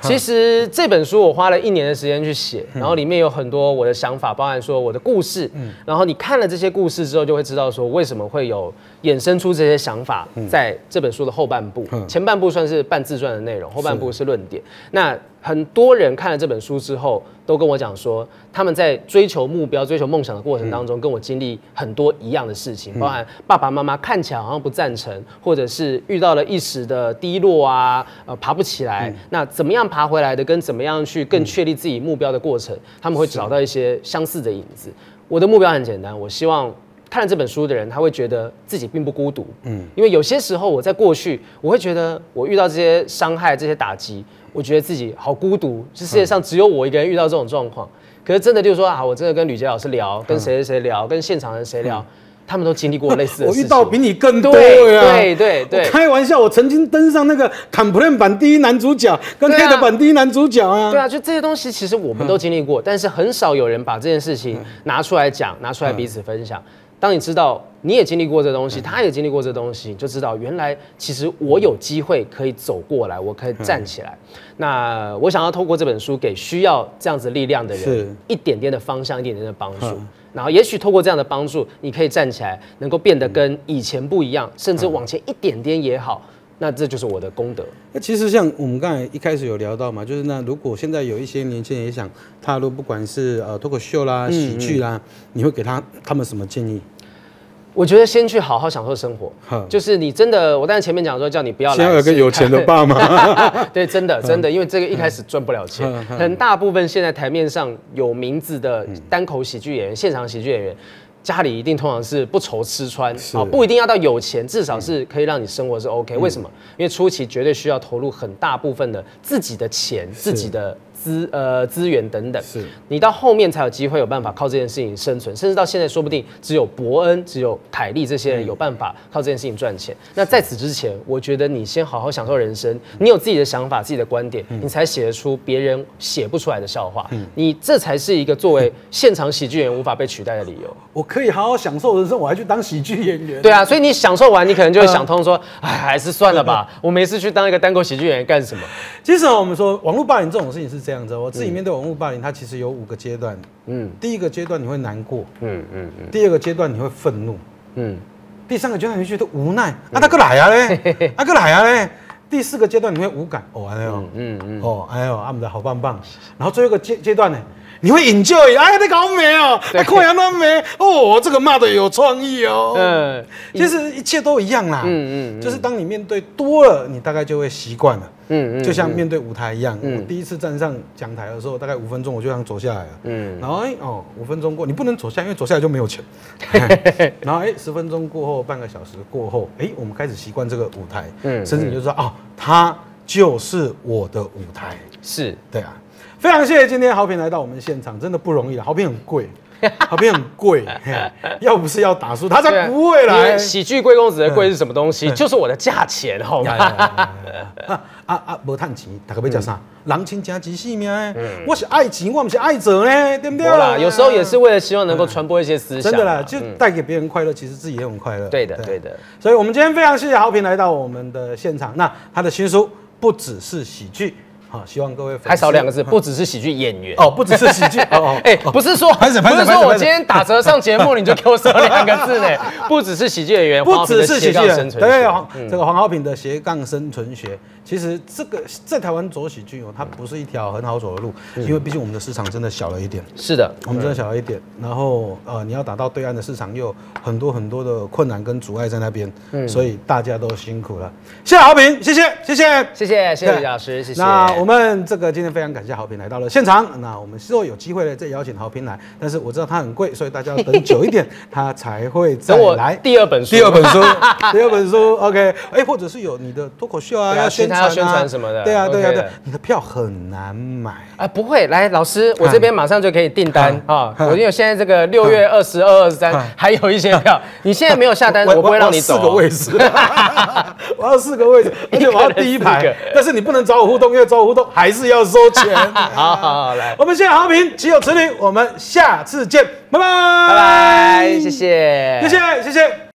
其实这本书我花了一年的时间去写，然后里面有很多我的想法，包含说我的故事。然后你看了这些故事之后，就会知道说为什么会有衍生出这些想法，在这本书的后半部，前半部算是半自传的内容，后半部是论点。那很多人看了这本书之后，都跟我讲说，他们在追求目标、追求梦想的过程当中，跟我经历很多一样的事情，包含爸爸妈妈看起来好像不赞成，或者是遇到了一时的低落啊，呃，爬不起来。嗯、那怎么样爬回来的，跟怎么样去更确立自己目标的过程，他们会找到一些相似的影子。我的目标很简单，我希望。看了这本书的人，他会觉得自己并不孤独，嗯，因为有些时候我在过去，我会觉得我遇到这些伤害、这些打击，我觉得自己好孤独，这世界上只有我一个人遇到这种状况。嗯、可是真的就是说啊，我真的跟吕杰老师聊，跟谁谁谁聊，嗯、跟现场人谁聊。嗯他们都经历过类似的事情，我遇到比你更多呀！对对对，开玩笑，我曾经登上那个 Complain 版第一男主角，跟 Ted 版第一男主角啊！对啊，就这些东西其实我们都经历过，但是很少有人把这件事情拿出来讲，拿出来彼此分享。当你知道你也经历过这东西，他也经历过这东西，你就知道原来其实我有机会可以走过来，我可以站起来。那我想要透过这本书给需要这样子力量的人一点点的方向，一点点的帮助。然后，也许透过这样的帮助，你可以站起来，能够变得跟以前不一样，甚至往前一点点也好，那这就是我的功德。那其实像我们刚才一开始有聊到嘛，就是那如果现在有一些年轻人也想踏入，不管是呃脱口秀啦、喜剧啦，嗯嗯你会给他他们什么建议？我觉得先去好好享受生活，就是你真的，我当然前面讲说叫你不要来，先要有个有钱的爸妈，对，真的真的，因为这个一开始赚不了钱，很大部分现在台面上有名字的单口喜剧演员、现场喜剧演员，家里一定通常是不愁吃穿，啊，不一定要到有钱，至少是可以让你生活是 OK。为什么？因为初期绝对需要投入很大部分的自己的钱、自己的。资呃资源等等，是你到后面才有机会有办法靠这件事情生存，甚至到现在说不定只有伯恩、只有凯利这些人有办法靠这件事情赚钱。那在此之前，我觉得你先好好享受人生，你有自己的想法、自己的观点，你才写得出别人写不出来的笑话。你这才是一个作为现场喜剧演员无法被取代的理由。我可以好好享受人生，我还去当喜剧演员。对啊，所以你享受完，你可能就会想通说，哎，还是算了吧，我没事去当一个单口喜剧演员干什么？其实我们说网络霸凌这种事情是这样。这样子，我自己面对网络霸凌，它其实有五个阶段。嗯，第一个阶段你会难过，嗯嗯嗯。第二个阶段你会愤怒，嗯。第三个阶段你会觉得无奈，啊，他过来啊嘞，啊过来啊嘞。第四个阶段你会无感，哦哎呦，嗯嗯，哦哎呦，阿姆的好棒棒。然后最后一个阶阶段呢，你会enjoy，哎，那个好美哦，哎，扣羊那美哦，这个骂的有创意哦。嗯，其实一切都一样啦。嗯嗯，就是当你面对多了，你大概就会习惯了。嗯嗯，就像面对舞台一样，我第一次站上讲台的时候，大概五分钟我就想走下来了。嗯，然后哎哦，五分钟过，你不能走下，因为走下来就没有钱。然后哎，十分钟过后，半个小时过后，哎，我们开始习惯这个舞台。嗯，甚至你就说哦，它就是我的舞台。是，对啊。 非常谢谢今天豪平来到我们现场，真的不容易了。豪平很贵，豪平很贵，要不是要打输，他才不会来。喜剧贵公子的贵是什么东西？就是我的价钱，好吗？啊啊，无赚钱，大家要吃啥？人情真急性命，我是爱情，我不是爱者呢，对不对？啦，有时候也是为了希望能够传播一些思想，真的啦，就带给别人快乐，其实自己也很快乐。对的，对的。所以我们今天非常谢谢豪平来到我们的现场。那他的新书不只是喜剧。 好，希望各位还少两个字，不只是喜剧演员哦，不只是喜剧哦，哎，不是说不是说我今天打折上节目你就给我少两个字呢，不只是喜剧演员，不只是喜剧生存学，对，这个黄豪平的斜杠生存学，其实这个在台湾走喜剧哦，它不是一条很好走的路，因为毕竟我们的市场真的小了一点，是的，我们真的小了一点，然后呃，你要打到对岸的市场，又有很多很多的困难跟阻碍在那边，所以大家都辛苦了，谢谢豪平，谢谢谢谢谢谢谢谢李老师，谢谢。 我们这个今天非常感谢豪平来到了现场，那我们之后有机会呢再邀请豪平来，但是我知道他很贵，所以大家要等久一点，他才会再来。第二本书，第二本书，第二本书 ，OK， 哎，或者是有你的脱口秀啊，要宣传啊，宣传什么的，对啊，对啊，对，你的票很难买啊，不会，来老师，我这边马上就可以订单啊，我因为现在这个六月二十二、二十三还有一些票，你现在没有下单，我不会让你走。四个位置，我要四个位置，而且我要第一排，但是你不能找我互动，因为找我。 互动还是要收钱。好好来，我们谢谢豪平，岂有此理！我们下次见，拜拜，拜拜，谢谢，谢谢，谢谢。